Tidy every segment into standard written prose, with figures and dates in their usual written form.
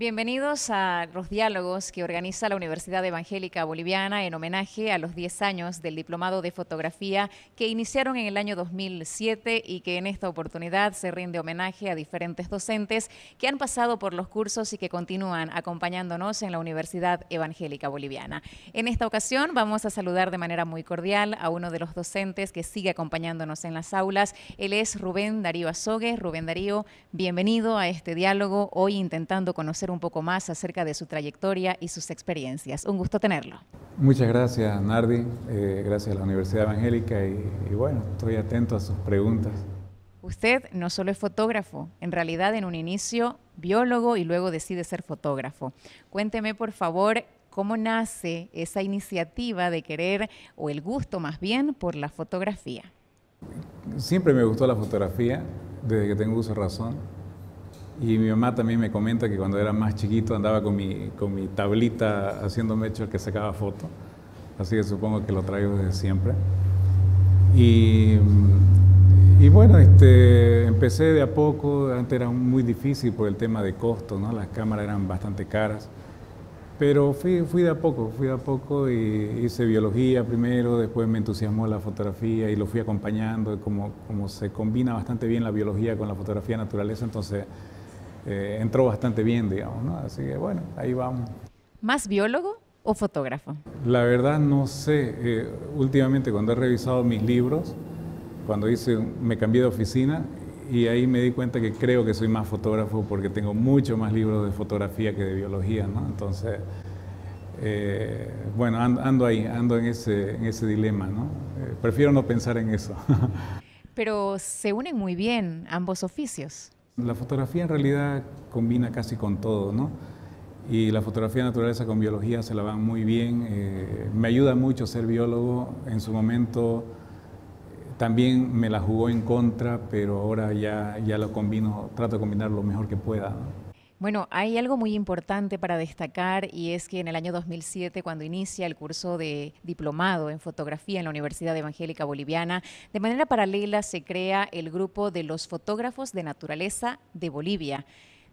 Bienvenidos a los diálogos que organiza la Universidad Evangélica Boliviana en homenaje a los 10 años del Diplomado de Fotografía que iniciaron en el año 2007 y que en esta oportunidad se rinde homenaje a diferentes docentes que han pasado por los cursos y que continúan acompañándonos en la Universidad Evangélica Boliviana. En esta ocasión vamos a saludar de manera muy cordial a uno de los docentes que sigue acompañándonos en las aulas. Él es Rubén Darío Azogue. Rubén Darío, bienvenido a este diálogo, hoy intentando conocer un poco más acerca de su trayectoria y sus experiencias. Un gusto tenerlo. Muchas gracias, Nardi. Gracias a la Universidad Evangélica y bueno, estoy atento a sus preguntas. Usted no solo es fotógrafo, en realidad en un inicio biólogo y luego decide ser fotógrafo. Cuénteme, por favor, cómo nace esa iniciativa de querer, o el gusto más bien, por la fotografía. Siempre me gustó la fotografía, desde que tengo uso de razón. Y mi mamá también me comenta que cuando era más chiquito andaba con mi tablita haciéndome hecho el que sacaba foto. Así que supongo que lo traigo desde siempre. Y bueno, empecé de a poco. Antes era muy difícil por el tema de costo, ¿no? Las cámaras eran bastante caras. Pero fui de a poco y hice biología primero, después me entusiasmó la fotografía y lo fui acompañando. Y como se combina bastante bien la biología con la fotografía de naturaleza, entonces entró bastante bien, digamos, ¿no? Así que bueno, ahí vamos. ¿Más biólogo o fotógrafo? La verdad no sé. Últimamente cuando he revisado mis libros, cuando me cambié de oficina y ahí me di cuenta que creo que soy más fotógrafo porque tengo mucho más libros de fotografía que de biología, ¿no? Entonces, bueno, ando en ese dilema, ¿no? Prefiero no pensar en eso. Pero se unen muy bien ambos oficios. La fotografía en realidad combina casi con todo, ¿no? Y la fotografía de naturaleza con biología se la van muy bien. Me ayuda mucho ser biólogo. En su momento también me la jugó en contra, pero ahora ya lo combino, trato de combinar lo mejor que pueda, ¿no? Bueno, hay algo muy importante para destacar y es que en el año 2007, cuando inicia el curso de diplomado en fotografía en la Universidad Evangélica Boliviana, de manera paralela se crea el grupo de los Fotógrafos de Naturaleza de Bolivia.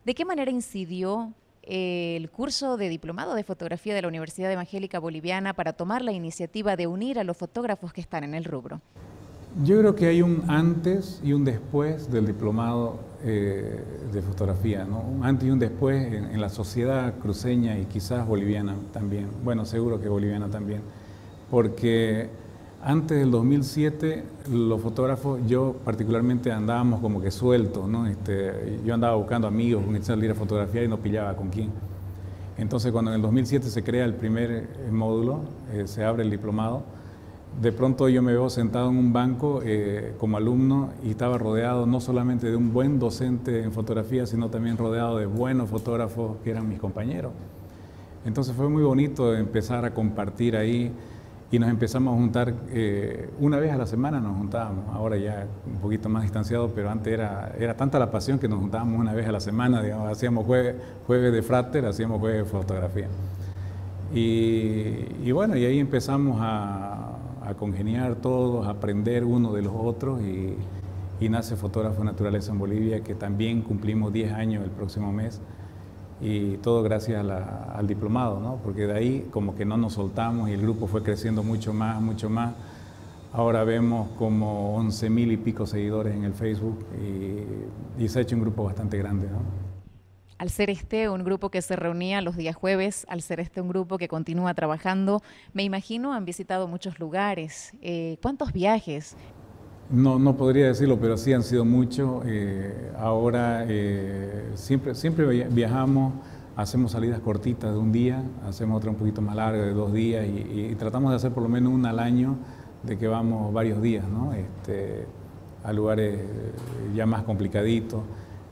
¿De qué manera incidió el curso de diplomado de fotografía de la Universidad Evangélica Boliviana para tomar la iniciativa de unir a los fotógrafos que están en el rubro? Yo creo que hay un antes y un después del diplomado de fotografía, ¿no? Un antes y un después en la sociedad cruceña y quizás boliviana también. Bueno, seguro que boliviana también. Porque antes del 2007 los fotógrafos, yo particularmente, andábamos como que sueltos, ¿no? Yo andaba buscando amigos con quien salir a fotografiar y no pillaba con quién. Entonces cuando en el 2007 se crea el primer módulo, se abre el diplomado, de pronto yo me veo sentado en un banco como alumno y estaba rodeado no solamente de un buen docente en fotografía, sino también rodeado de buenos fotógrafos que eran mis compañeros. Entonces fue muy bonito empezar a compartir ahí y nos empezamos a juntar, una vez a la semana nos juntábamos, ahora ya un poquito más distanciado, pero antes era tanta la pasión que nos juntábamos una vez a la semana, digamos, hacíamos jueves de fráter, hacíamos jueves de fotografía. Y bueno, y ahí empezamos a congeniar todos, a aprender uno de los otros y nace Fotógrafos Naturales en Bolivia, que también cumplimos 10 años el próximo mes y todo gracias al diplomado, ¿no? Porque de ahí como que no nos soltamos y el grupo fue creciendo mucho más. Ahora vemos como 11.000 y pico seguidores en el Facebook y se ha hecho un grupo bastante grande, ¿no? Al ser este un grupo que se reunía los días jueves, al ser este un grupo que continúa trabajando, me imagino han visitado muchos lugares. ¿Cuántos viajes? No podría decirlo, pero sí han sido muchos. Ahora siempre viajamos, hacemos salidas cortitas de un día, hacemos otra un poquito más larga de 2 días y tratamos de hacer por lo menos una al año, de que vamos varios días, ¿no? A lugares ya más complicaditos.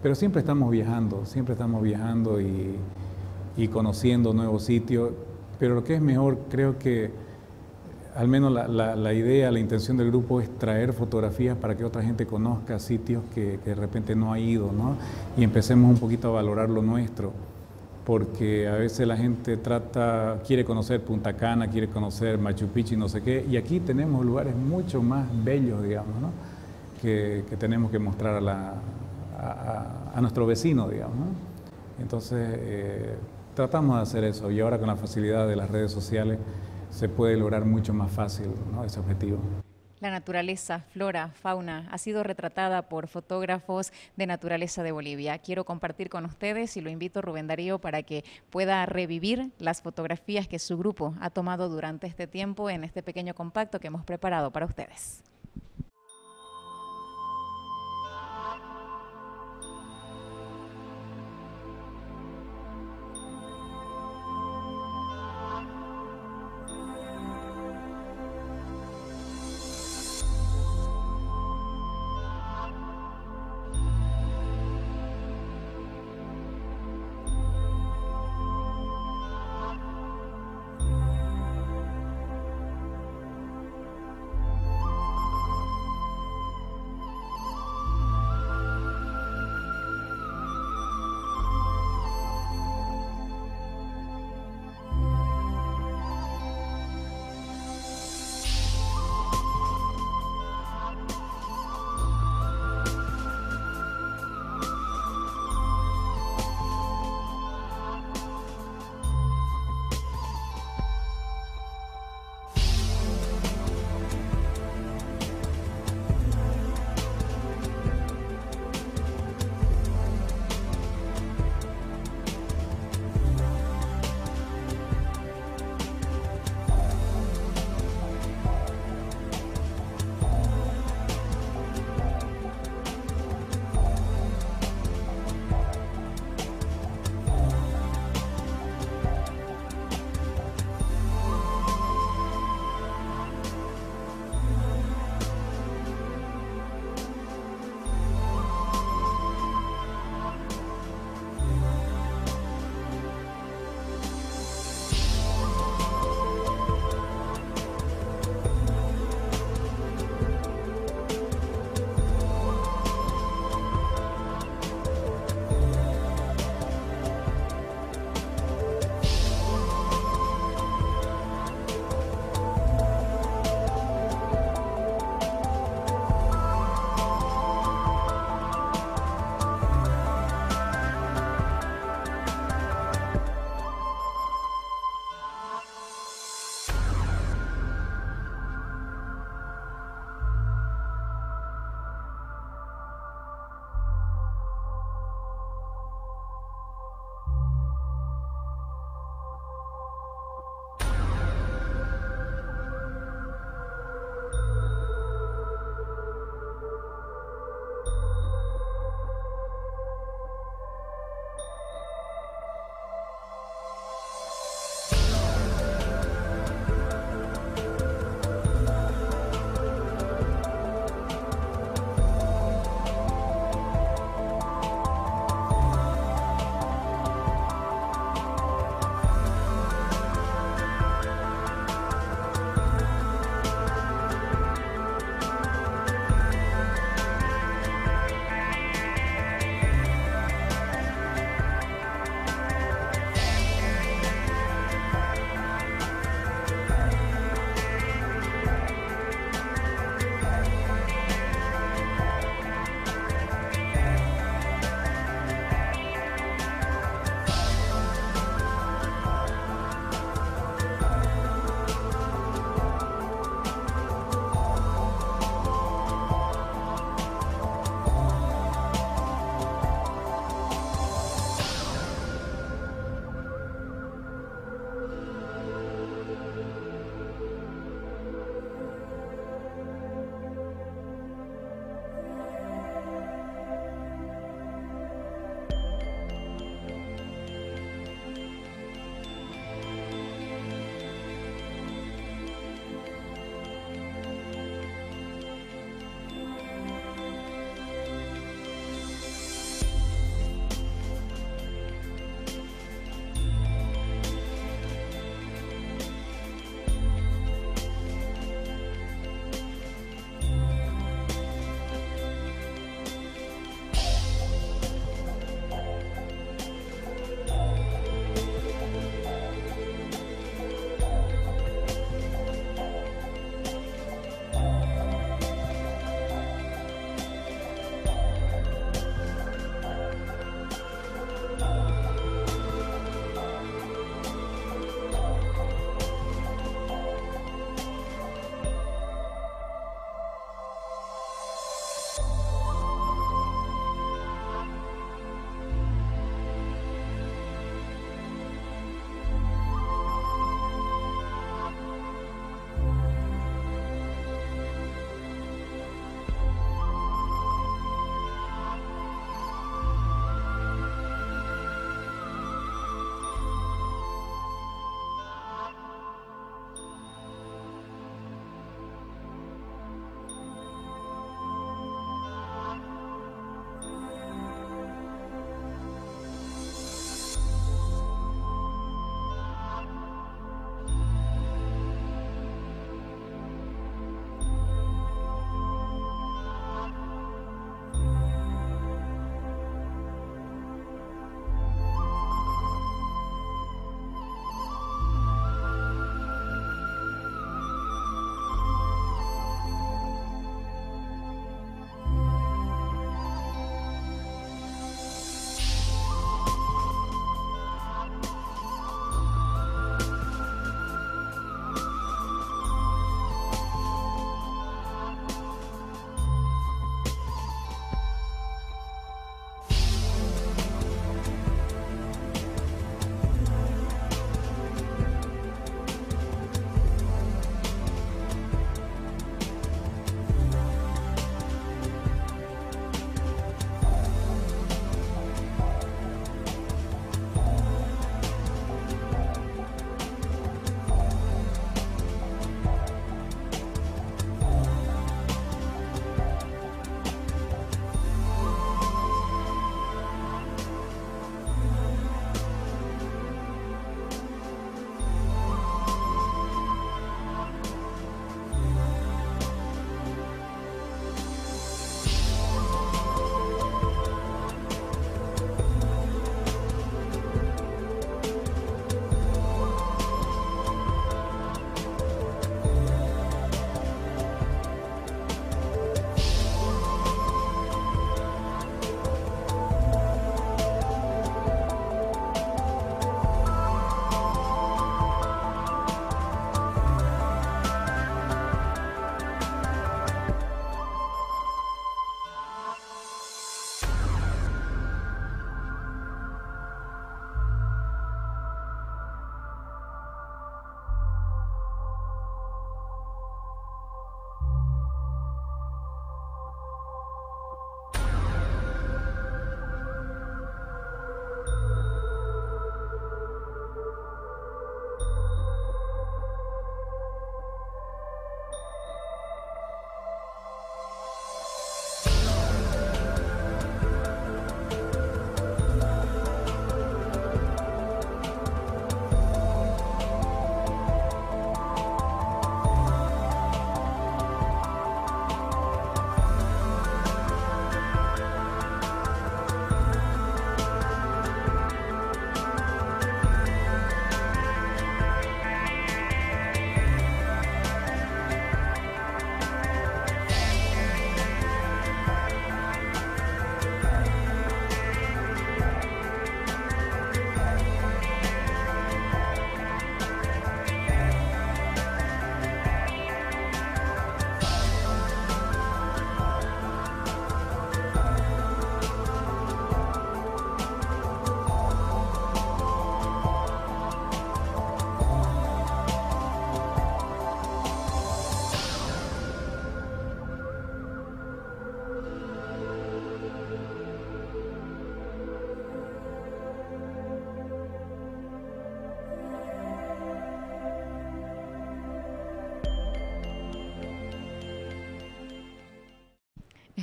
Pero siempre estamos viajando y conociendo nuevos sitios. Pero lo que es mejor, creo que al menos la idea, la intención del grupo es traer fotografías para que otra gente conozca sitios que de repente no ha ido, ¿no? Y empecemos un poquito a valorar lo nuestro. Porque a veces la gente quiere conocer Punta Cana, quiere conocer Machu Picchu y no sé qué. Y aquí tenemos lugares mucho más bellos, digamos, ¿no? Que tenemos que mostrar a nuestro vecino, digamos, ¿no? Entonces, tratamos de hacer eso, y ahora con la facilidad de las redes sociales se puede lograr mucho más fácil, ¿no?, ese objetivo. La naturaleza, flora, fauna, ha sido retratada por fotógrafos de naturaleza de Bolivia. Quiero compartir con ustedes y lo invito, Rubén Darío, para que pueda revivir las fotografías que su grupo ha tomado durante este tiempo en este pequeño compacto que hemos preparado para ustedes.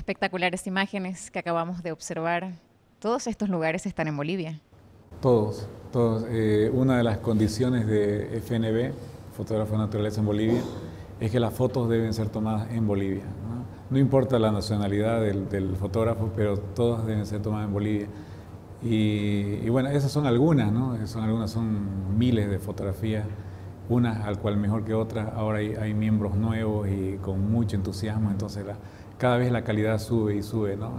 espectaculares imágenes que acabamos de observar. ¿Todos estos lugares están en Bolivia? Todos, todos. Una de las condiciones de FNB, Fotógrafos Naturales en Bolivia, es que las fotos deben ser tomadas en Bolivia, ¿no? No importa la nacionalidad del fotógrafo, pero todas deben ser tomadas en Bolivia. Y bueno, esas son algunas, ¿no? Son miles de fotografías, unas al cual mejor que otras. Ahora hay miembros nuevos y con mucho entusiasmo, entonces cada vez la calidad sube y sube, ¿no?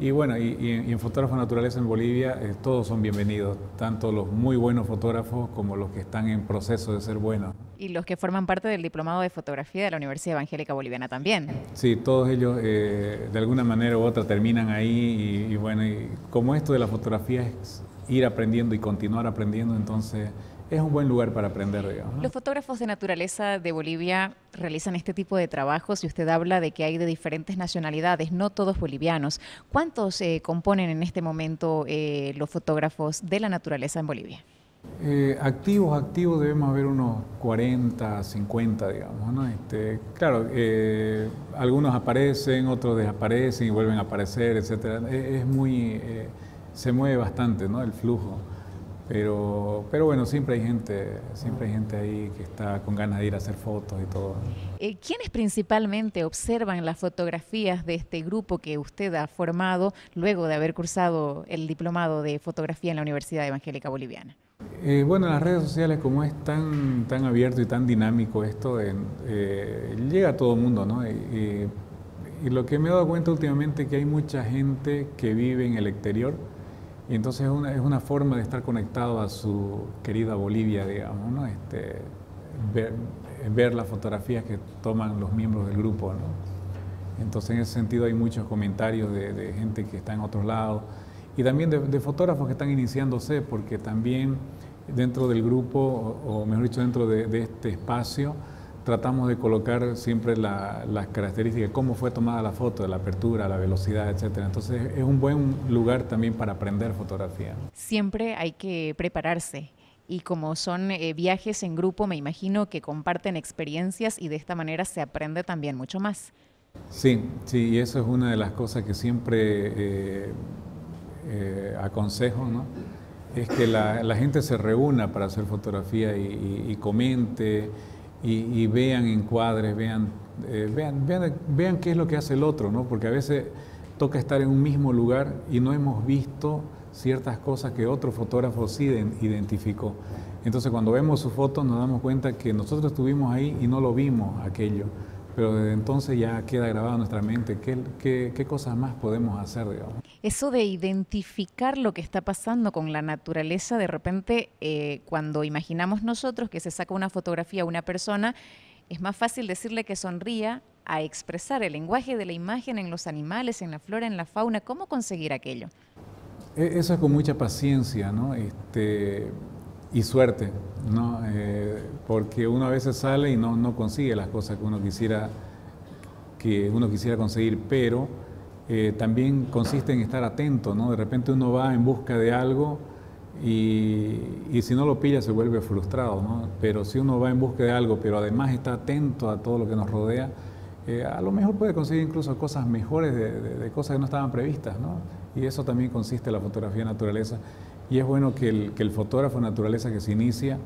Y bueno, y en Fotógrafos Naturales en Bolivia todos son bienvenidos, tanto los muy buenos fotógrafos como los que están en proceso de ser buenos. Y los que forman parte del Diplomado de Fotografía de la Universidad Evangélica Boliviana también. Sí, todos ellos de alguna manera u otra terminan ahí y bueno, como esto de la fotografía es ir aprendiendo y continuar aprendiendo, entonces es un buen lugar para aprender, digamos, ¿no? Los fotógrafos de naturaleza de Bolivia realizan este tipo de trabajos y usted habla de que hay de diferentes nacionalidades, no todos bolivianos. ¿Cuántos componen en este momento los fotógrafos de la naturaleza en Bolivia? Activos debemos haber unos 40, 50, digamos, ¿no? Claro, algunos aparecen, otros desaparecen y vuelven a aparecer, etcétera. Es muy... se mueve bastante, ¿no?, el flujo. Pero bueno, siempre hay gente ahí que está con ganas de ir a hacer fotos y todo. ¿Quiénes principalmente observan las fotografías de este grupo que usted ha formado luego de haber cursado el diplomado de fotografía en la Universidad Evangélica Boliviana? Bueno, las redes sociales, como es tan abierto y tan dinámico esto, llega a todo el mundo, ¿no? Y lo que me he dado cuenta últimamente es que hay mucha gente que vive en el exterior. Y entonces es una forma de estar conectado a su querida Bolivia, digamos, ¿no? Ver las fotografías que toman los miembros del grupo, ¿no? Entonces, en ese sentido, hay muchos comentarios de gente que está en otros lados y también de fotógrafos que están iniciándose, porque también dentro del grupo, o mejor dicho, dentro de este espacio, tratamos de colocar siempre las características, cómo fue tomada la foto, la apertura, la velocidad, etcétera. Entonces es un buen lugar también para aprender fotografía. Siempre hay que prepararse y como son viajes en grupo, me imagino que comparten experiencias y de esta manera se aprende también mucho más. Sí, y eso es una de las cosas que siempre aconsejo, ¿no? Es que la gente se reúna para hacer fotografía y comente. Y vean encuadres, vean qué es lo que hace el otro, ¿no? Porque a veces toca estar en un mismo lugar y no hemos visto ciertas cosas que otro fotógrafo sí identificó. Entonces, cuando vemos sus fotos nos damos cuenta que nosotros estuvimos ahí y no lo vimos aquello. Pero desde entonces ya queda grabado en nuestra mente qué cosas más podemos hacer, digamos. Eso de identificar lo que está pasando con la naturaleza, de repente, cuando imaginamos nosotros que se saca una fotografía a una persona, es más fácil decirle que sonría a expresar el lenguaje de la imagen en los animales, en la flora, en la fauna. ¿Cómo conseguir aquello? Eso es con mucha paciencia, ¿no? Y suerte, ¿no? Porque uno a veces sale y no consigue las cosas que uno quisiera conseguir, pero también consiste en estar atento, ¿no? De repente uno va en busca de algo y si no lo pilla se vuelve frustrado, ¿no? Pero si uno va en busca de algo, pero además está atento a todo lo que nos rodea, a lo mejor puede conseguir incluso cosas mejores de cosas que no estaban previstas, ¿no? Y eso también consiste en la fotografía de naturaleza. Y es bueno que el fotógrafo de naturaleza que se inicia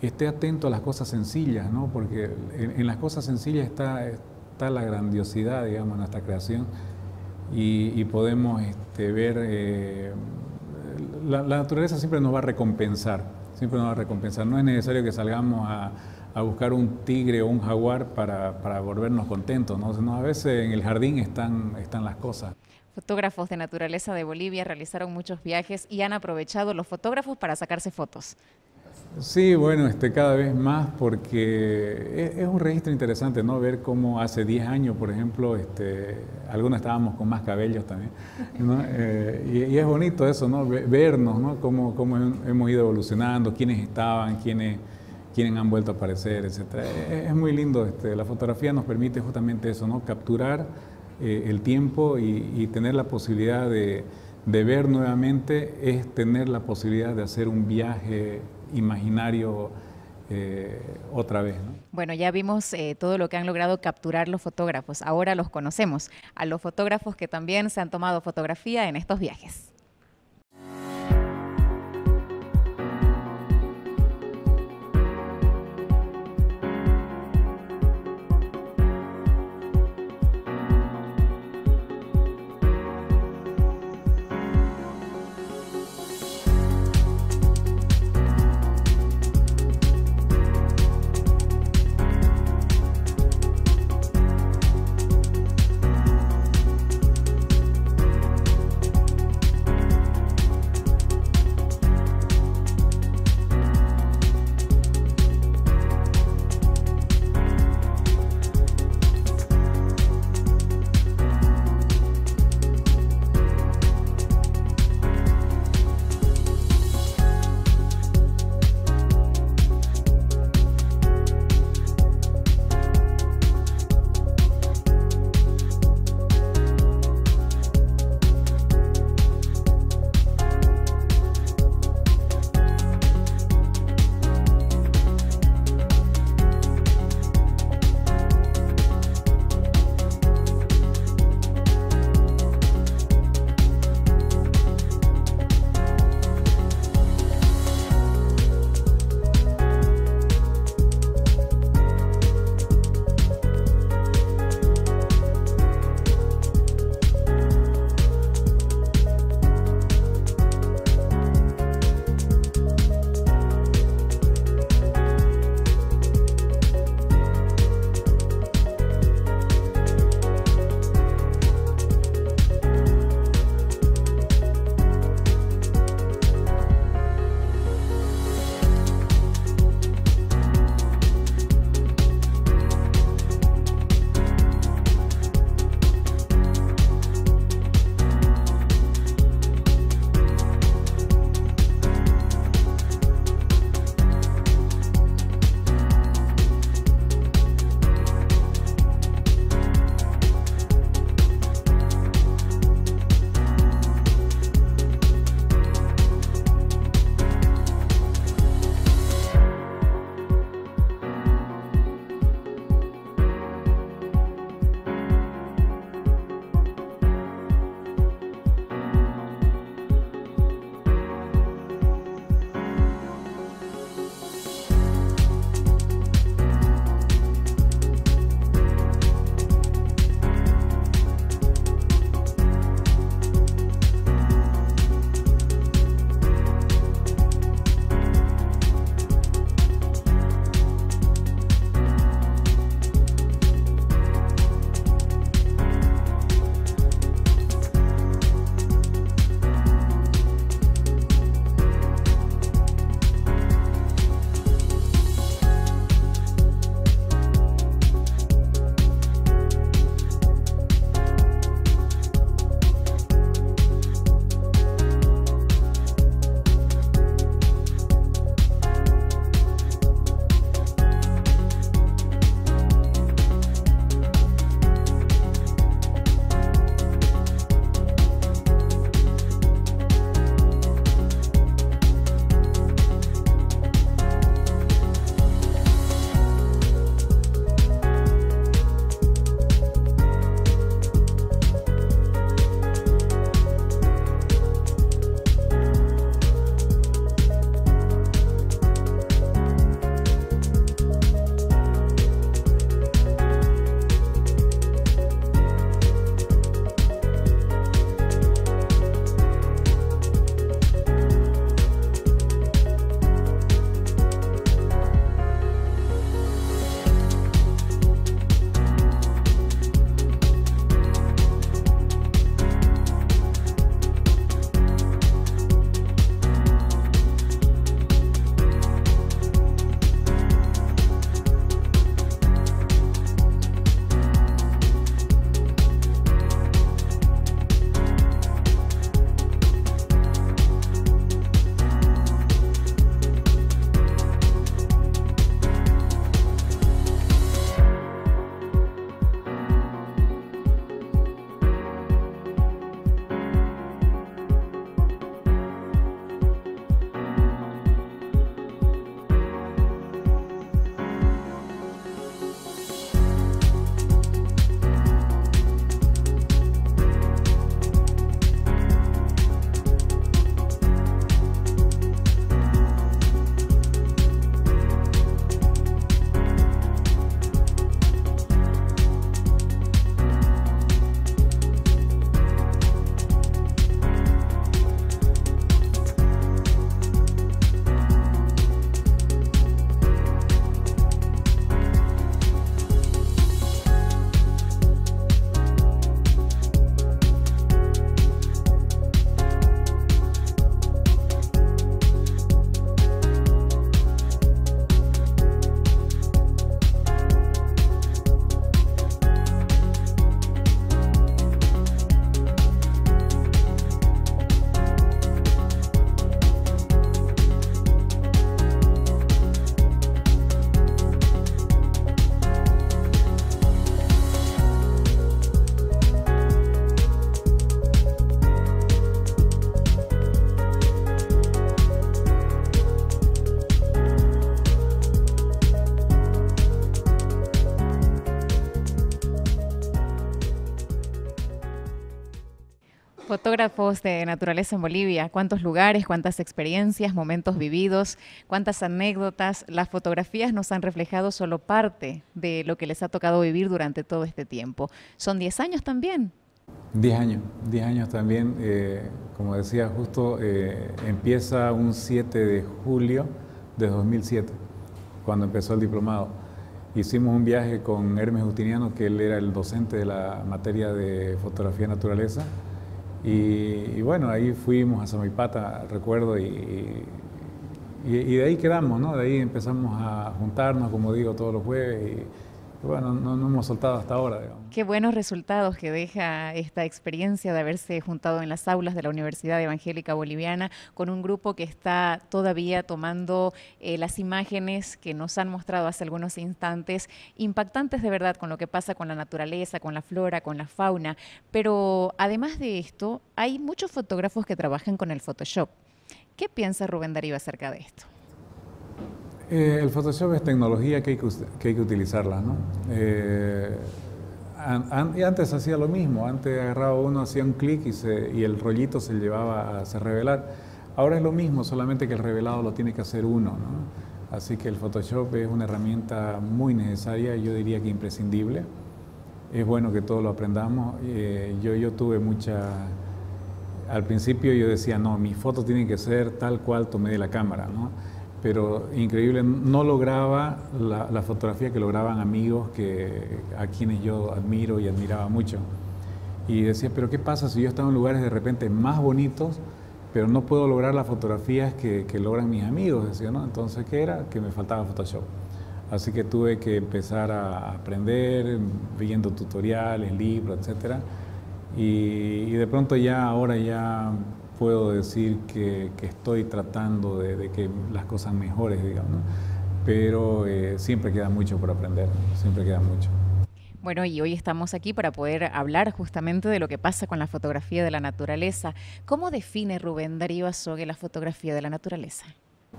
esté atento a las cosas sencillas, ¿no? Porque en las cosas sencillas está la grandiosidad, digamos, de nuestra creación y podemos ver... La naturaleza siempre nos va a recompensar, siempre nos va a recompensar. No es necesario que salgamos a buscar un tigre o un jaguar para volvernos contentos, ¿no? A veces en el jardín están las cosas. Fotógrafos de naturaleza de Bolivia realizaron muchos viajes y han aprovechado los fotógrafos para sacarse fotos. Sí, bueno, cada vez más porque es un registro interesante, ¿no? Ver cómo hace 10 años, por ejemplo, algunos estábamos con más cabellos también, ¿no? Y es bonito eso, ¿no? Vernos, ¿no? Cómo hemos ido evolucionando, quiénes estaban, quiénes han vuelto a aparecer, etc. Es muy lindo, la fotografía nos permite justamente eso, ¿no? Capturar el tiempo y tener la posibilidad de ver nuevamente, es tener la posibilidad de hacer un viaje imaginario otra vez, ¿no? Bueno, ya vimos todo lo que han logrado capturar los fotógrafos. Ahora los conocemos, a los fotógrafos que también se han tomado fotografía en estos viajes. Fotógrafos de naturaleza en Bolivia, cuántos lugares, cuántas experiencias, momentos vividos, cuántas anécdotas. Las fotografías nos han reflejado solo parte de lo que les ha tocado vivir durante todo este tiempo. ¿Son 10 años también? 10 años también. Como decía, justo empieza un 7 de julio de 2007, cuando empezó el diplomado. Hicimos un viaje con Hermes Justiniano, que él era el docente de la materia de fotografía naturaleza. Y bueno, ahí fuimos a Samaipata, recuerdo, y de ahí quedamos, ¿no? De ahí empezamos a juntarnos, como digo, todos los jueves, y bueno, no hemos soltado hasta ahora, digamos. Qué buenos resultados que deja esta experiencia de haberse juntado en las aulas de la Universidad Evangélica Boliviana con un grupo que está todavía tomando las imágenes que nos han mostrado hace algunos instantes, impactantes de verdad con lo que pasa con la naturaleza, con la flora, con la fauna. Pero además de esto, hay muchos fotógrafos que trabajan con el Photoshop. ¿Qué piensa Rubén Darío acerca de esto? El Photoshop es tecnología que hay que utilizarla, ¿no? Antes hacía lo mismo, antes agarraba uno, hacía un clic y el rollito se llevaba a revelar. Ahora es lo mismo, solamente que el revelado lo tiene que hacer uno, ¿no? Así que el Photoshop es una herramienta muy necesaria, yo diría que imprescindible. Es bueno que todos lo aprendamos. Yo tuve mucha... Al principio yo decía, no, mis fotos tienen que ser tal cual tomé de la cámara, ¿no? Pero increíble, no lograba la fotografía que lograban amigos a quienes yo admiro y admiraba mucho. Y decía, pero ¿qué pasa si yo estaba en lugares de repente más bonitos, pero no puedo lograr las fotografías que logran mis amigos? Decía, ¿no? Entonces, ¿qué era? Que me faltaba Photoshop. Así que tuve que empezar a aprender, viendo tutoriales, libros, etc. Y de pronto ya, ahora ya... puedo decir que estoy tratando de que las cosas mejores, digamos, ¿no? Pero siempre queda mucho por aprender, ¿no? Siempre queda mucho. Bueno, y hoy estamos aquí para poder hablar justamente de lo que pasa con la fotografía de la naturaleza. ¿Cómo define Rubén Darío Azogue la fotografía de la naturaleza?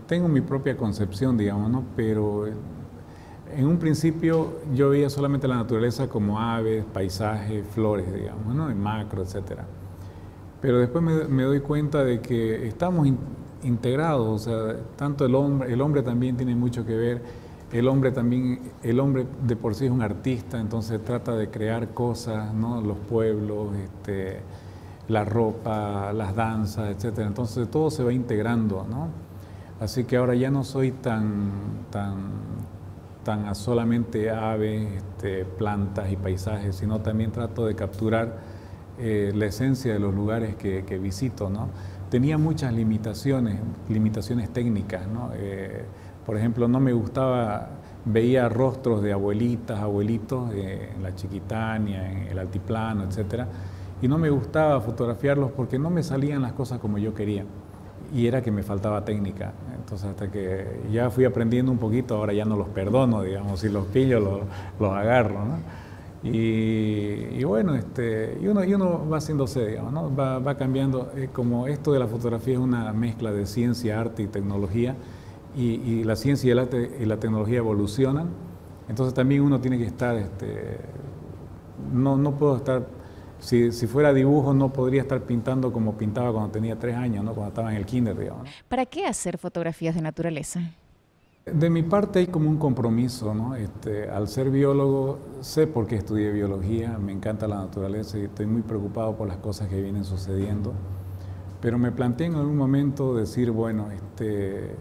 Tengo mi propia concepción, digamos, ¿no? Pero en un principio yo veía solamente la naturaleza como aves, paisajes, flores, digamos, ¿no? En macro, etcétera. Pero después me doy cuenta de que estamos integrados, o sea, tanto el hombre también tiene mucho que ver, el hombre de por sí es un artista, entonces trata de crear cosas, ¿no? Los pueblos, la ropa, las danzas, etc. Entonces todo se va integrando, ¿no? Así que ahora ya no soy tan solamente aves, plantas y paisajes, sino también trato de capturar la esencia de los lugares que visito, ¿no? Tenía muchas limitaciones técnicas, ¿no? Por ejemplo, no me gustaba, veía rostros de abuelitas, abuelitos, en la Chiquitania, en el Altiplano, etc. Y no me gustaba fotografiarlos porque no me salían las cosas como yo quería. Y era que me faltaba técnica. Entonces, hasta que ya fui aprendiendo un poquito, ahora ya no los perdono, digamos, si los pillo, los agarro, ¿no? Y bueno, y uno va haciéndose, digamos, ¿no? va cambiando, como esto de la fotografía es una mezcla de ciencia, arte y tecnología, y la ciencia y el arte y la tecnología evolucionan, entonces también uno tiene que estar, no puedo estar, si fuera dibujo no podría estar pintando como pintaba cuando tenía 3 años, ¿no? Cuando estaba en el kinder, digamos, ¿no? ¿Para qué hacer fotografías de naturaleza? De mi parte hay como un compromiso, ¿no? Al ser biólogo, sé por qué estudié biología, me encanta la naturaleza y estoy muy preocupado por las cosas que vienen sucediendo. Pero me planteé en algún momento decir, bueno, de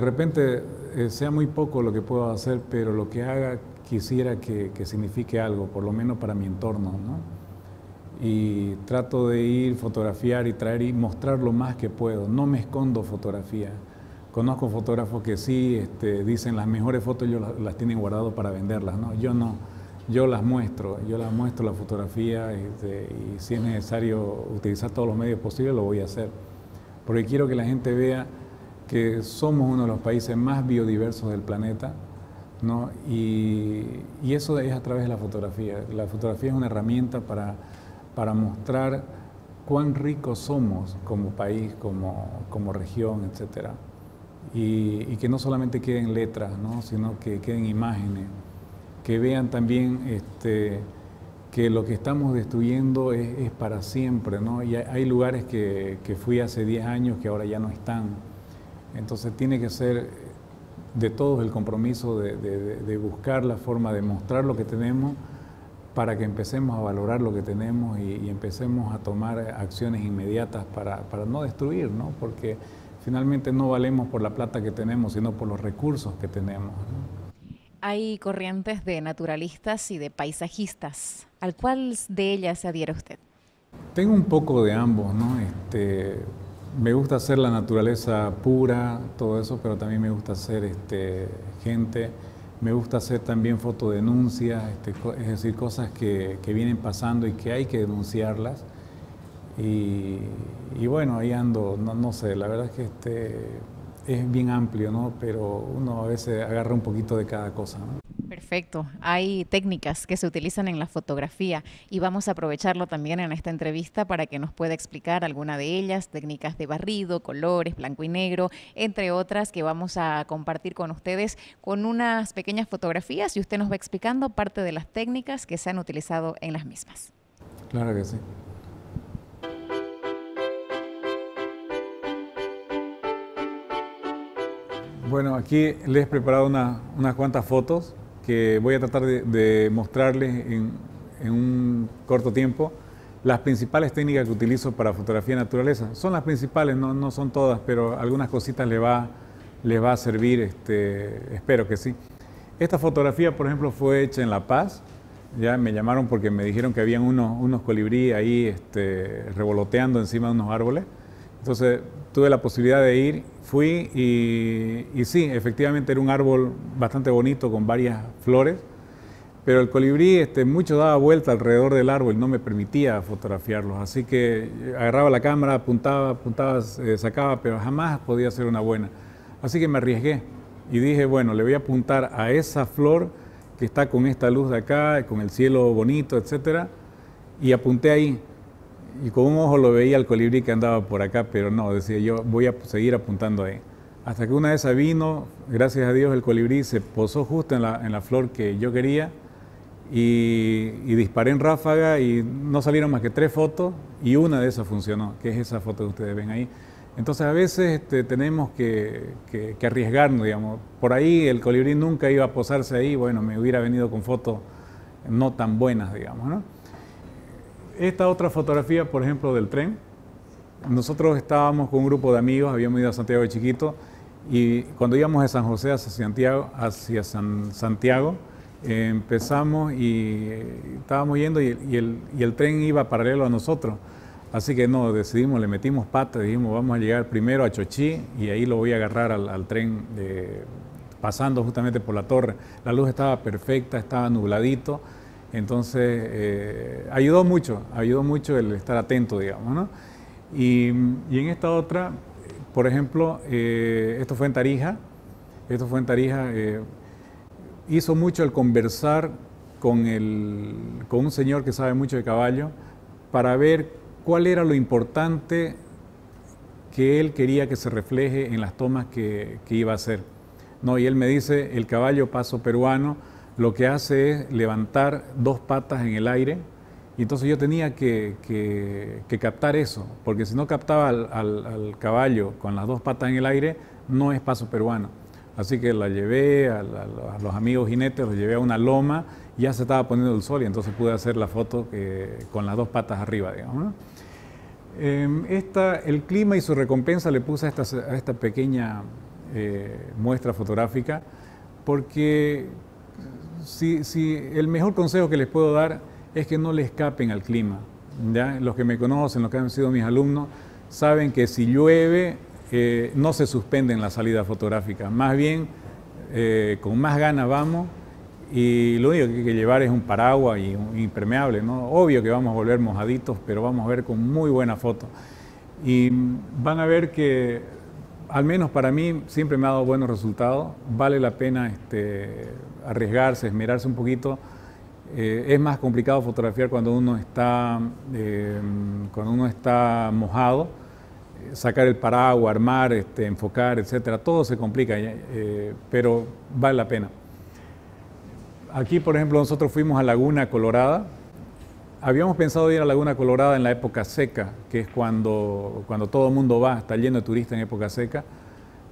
repente sea muy poco lo que puedo hacer, pero lo que haga quisiera que signifique algo, por lo menos para mi entorno, ¿no? Y trato de ir, fotografiar y traer y mostrar lo más que puedo, no me escondo fotografía. Conozco fotógrafos que sí dicen las mejores fotos, ellos las tienen guardado para venderlas, ¿no? Yo no, yo las muestro la fotografía y si es necesario utilizar todos los medios posibles lo voy a hacer. Porque quiero que la gente vea que somos uno de los países más biodiversos del planeta, ¿no? Y eso es a través de la fotografía. La fotografía es una herramienta para mostrar cuán ricos somos como país, como región, etcétera. Y que no solamente queden letras, ¿no? Sino que queden imágenes, que vean también que lo que estamos destruyendo es para siempre, ¿no? Y hay lugares que fui hace 10 años que ahora ya no están. Entonces tiene que ser de todos el compromiso de buscar la forma de mostrar lo que tenemos para que empecemos a valorar lo que tenemos y empecemos a tomar acciones inmediatas para no destruir, ¿no? Porque finalmente no valemos por la plata que tenemos, sino por los recursos que tenemos, ¿no? Hay corrientes de naturalistas y de paisajistas. ¿Al cuál de ellas se adhiere usted? Tengo un poco de ambos, ¿no? Me gusta hacer la naturaleza pura, todo eso, pero también me gusta hacer gente. Me gusta hacer también fotodenuncias, es decir, cosas que vienen pasando y que hay que denunciarlas. Y bueno, ahí ando, no sé, la verdad es que es bien amplio, ¿no? Pero uno a veces agarra un poquito de cada cosa, ¿no? Perfecto. Hay técnicas que se utilizan en la fotografía y vamos a aprovecharlo también en esta entrevista para que nos pueda explicar alguna de ellas, técnicas de barrido, colores, blanco y negro, entre otras que vamos a compartir con ustedes con unas pequeñas fotografías y usted nos va explicando parte de las técnicas que se han utilizado en las mismas. Claro que sí. Bueno, aquí les he preparado unas cuantas fotos que voy a tratar de mostrarles en un corto tiempo. Las principales técnicas que utilizo para fotografía de naturaleza. Son las principales, no son todas, pero algunas cositas les va a servir, espero que sí. Esta fotografía, por ejemplo, fue hecha en La Paz. Ya me llamaron porque me dijeron que habían unos colibrí ahí revoloteando encima de unos árboles. Entonces tuve la posibilidad de ir, fui y sí, efectivamente era un árbol bastante bonito con varias flores, pero el colibrí mucho daba vuelta alrededor del árbol, no me permitía fotografiarlos, así que agarraba la cámara, apuntaba, sacaba, pero jamás podía hacer una buena. Así que me arriesgué y dije, bueno, le voy a apuntar a esa flor que está con esta luz de acá, con el cielo bonito, etcétera, y apunté ahí. Y con un ojo lo veía al colibrí que andaba por acá, pero no, decía yo, voy a seguir apuntando ahí. Hasta que una vez vino, gracias a Dios, el colibrí se posó justo en la flor que yo quería y disparé en ráfaga y no salieron más que 3 fotos y una de esas funcionó, que es esa foto que ustedes ven ahí. Entonces a veces tenemos que arriesgarnos, digamos. Por ahí el colibrí nunca iba a posarse ahí, bueno, me hubiera venido con fotos no tan buenas, digamos, ¿no? Esta otra fotografía, por ejemplo, del tren. Nosotros estábamos con un grupo de amigos, habíamos ido a Santiago de Chiquitos y cuando íbamos de San José hacia Santiago, empezamos y estábamos yendo y el tren iba paralelo a nosotros. Así que no, decidimos, le metimos pata, dijimos vamos a llegar primero a Chochí y ahí lo voy a agarrar al tren pasando justamente por la torre. La luz estaba perfecta, estaba nubladito. Entonces, ayudó mucho el estar atento, digamos, ¿no? Y en esta otra, por ejemplo, esto fue en Tarija, hizo mucho el conversar con un señor que sabe mucho de caballo para ver cuál era lo importante que él quería que se refleje en las tomas que iba a hacer, ¿no? Y él me dice, el caballo paso peruano, lo que hace es levantar 2 patas en el aire y entonces yo tenía que captar eso, porque si no captaba al caballo con las 2 patas en el aire, no es paso peruano. Así que la llevé a los amigos jinetes, los llevé a una loma, ya se estaba poniendo el sol y entonces pude hacer la foto con las 2 patas arriba, digamos, ¿no? El clima y su recompensa le puse a esta pequeña muestra fotográfica porque... Sí, el mejor consejo que les puedo dar es que no le escapen al clima, ¿ya? Los que me conocen, los que han sido mis alumnos, saben que si llueve no se suspenden las salidas fotográficas. Más bien, con más ganas vamos y lo único que hay que llevar es un paraguas y un impermeable, ¿no? Obvio que vamos a volver mojaditos, pero vamos a ver con muy buena foto. Y van a ver que, al menos para mí, siempre me ha dado buenos resultados. Vale la pena arriesgarse, esmerarse un poquito. Es más complicado fotografiar cuando uno está mojado. Sacar el paraguas, armar, enfocar, etcétera. Todo se complica, pero vale la pena. Aquí, por ejemplo, nosotros fuimos a Laguna Colorada. Habíamos pensado ir a Laguna Colorada en la época seca, que es cuando todo el mundo va, está lleno de turistas en época seca,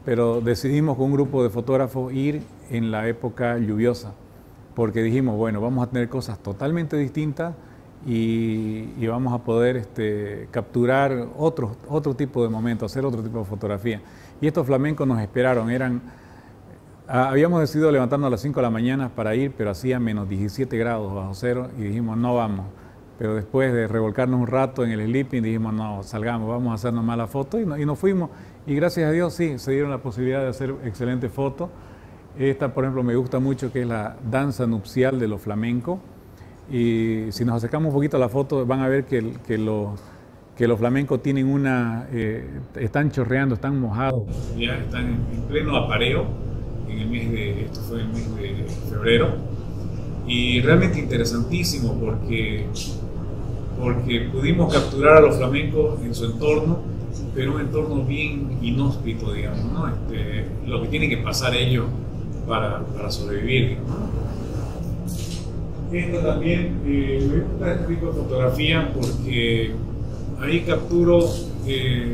pero decidimos con un grupo de fotógrafos ir en la época lluviosa, porque dijimos, bueno, vamos a tener cosas totalmente distintas y vamos a poder capturar otro tipo de momentos, hacer otro tipo de fotografía. Y estos flamencos nos esperaron, habíamos decidido levantarnos a las 5 de la mañana para ir, pero hacía menos 17 grados bajo cero y dijimos, no vamos. Pero después de revolcarnos un rato en el sleeping, dijimos, no, salgamos, vamos a hacernos malas fotos y nos fuimos. Y gracias a Dios, sí, se dieron la posibilidad de hacer excelentes fotos. Esta, por ejemplo, me gusta mucho, que es la danza nupcial de los flamencos. Y si nos acercamos un poquito a la foto, van a ver que los flamencos tienen están chorreando, están mojados. Ya están en pleno apareo, esto fue en el mes de febrero. Y realmente interesantísimo porque pudimos capturar a los flamencos en su entorno, pero un entorno bien inhóspito, digamos, ¿no? Lo que tienen que pasar ellos para sobrevivir, ¿no? Esto también me gusta este tipo de fotografía porque ahí capturo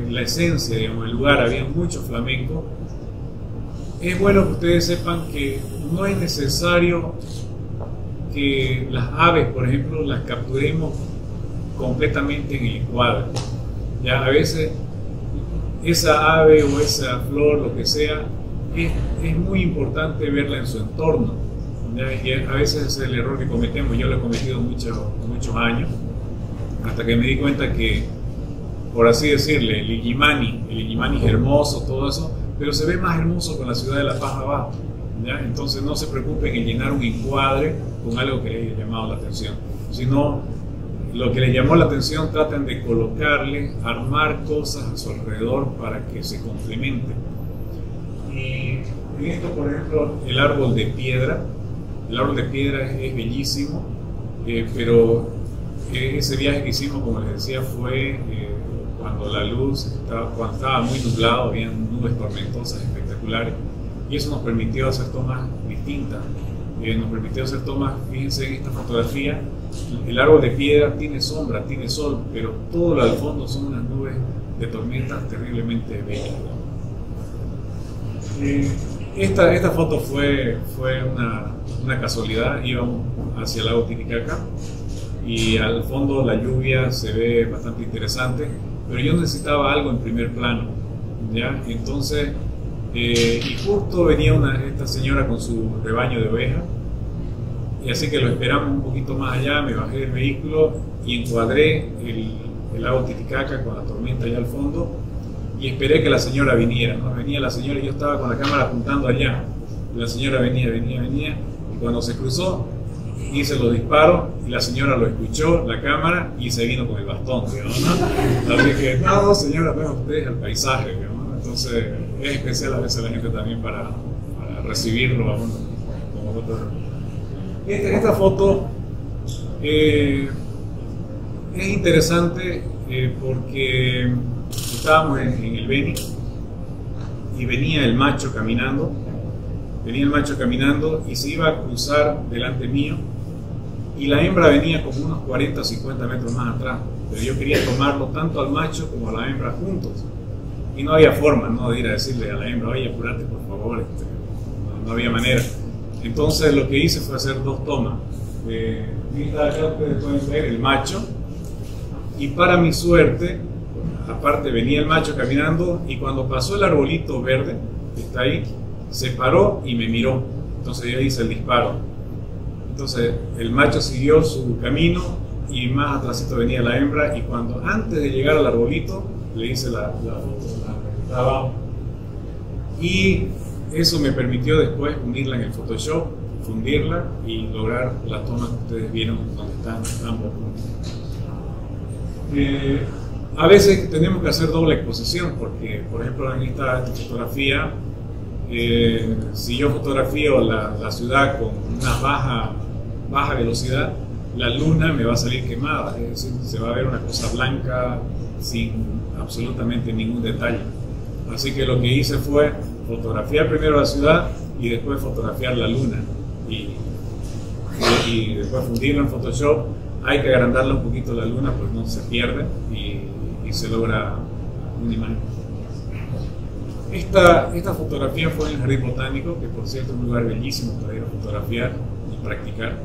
la esencia, digamos, el lugar. Había muchos flamencos. Es bueno que ustedes sepan que no es necesario que las aves, por ejemplo, las capturemos completamente en el cuadro. Ya a veces esa ave o esa flor, lo que sea, es muy importante verla en su entorno. ¿Ya? Y a veces es el error que cometemos. Yo lo he cometido muchos años, hasta que me di cuenta que, por así decirle, el Illimani es hermoso, todo eso, pero se ve más hermoso con la ciudad de La Paz abajo. ¿Ya? Entonces no se preocupen en llenar un encuadre con algo que les haya llamado la atención, sino lo que les llamó la atención traten de colocarle, armar cosas a su alrededor para que se complementen. Y en esto, por ejemplo, el árbol de piedra es bellísimo, pero ese viaje que hicimos, como les decía, fue cuando estaba muy nublado, había nubes tormentosas espectaculares. Y eso nos permitió hacer tomas distintas, fíjense en esta fotografía, el árbol de piedra tiene sombra, tiene sol, pero todo lo al fondo son unas nubes de tormentas terriblemente bellas. Esta foto fue una casualidad. Íbamos hacia el lago Titicaca y al fondo la lluvia se ve bastante interesante, pero yo necesitaba algo en primer plano, ¿ya? Entonces, y justo venía esta señora con su rebaño de ovejas, y así que lo esperamos un poquito más allá. Me bajé del vehículo y encuadré el lago Titicaca con la tormenta allá al fondo, y esperé que la señora viniera, ¿no? Venía la señora y yo estaba con la cámara apuntando allá. La señora venía, y cuando se cruzó hice los disparos y la señora lo escuchó, la cámara, y se vino con el bastón, ¿no? Así que, no señora, vean ustedes el paisaje, ¿no? Entonces es especial a veces la gente también para recibirlo a uno como nosotros. Esta foto es interesante porque estábamos en el Beni y venía el macho caminando y se iba a cruzar delante mío, y la hembra venía como unos 40 o 50 metros más atrás, pero yo quería tomarlo tanto al macho como a la hembra juntos. Y no había forma, ¿no?, de ir a decirle a la hembra, oye, apúrate por favor, no había manera. Entonces lo que hice fue hacer dos tomas. Acá ustedes pueden ver el macho, y para mi suerte, aparte venía el macho caminando, y cuando pasó el arbolito verde que está ahí, se paró y me miró. Entonces yo hice el disparo. Entonces el macho siguió su camino, y más atrásito venía la hembra, y cuando antes de llegar al arbolito, le hice la abajo, y eso me permitió después unirla en el Photoshop, fundirla y lograr la toma que ustedes vieron donde están ambos juntos. A veces tenemos que hacer doble exposición porque, por ejemplo, en esta fotografía, si yo fotografío la ciudad con una baja velocidad, la luna me va a salir quemada, es decir, se va a ver una cosa blanca sin absolutamente ningún detalle. Así que lo que hice fue fotografiar primero la ciudad y después fotografiar la luna, y después fundirla en Photoshop Hay que agrandarla un poquito la luna, pues no se pierde y se logra una imagen. Esta fotografía fue en el Jardín Botánico, que por cierto es un lugar bellísimo para ir a fotografiar y practicar.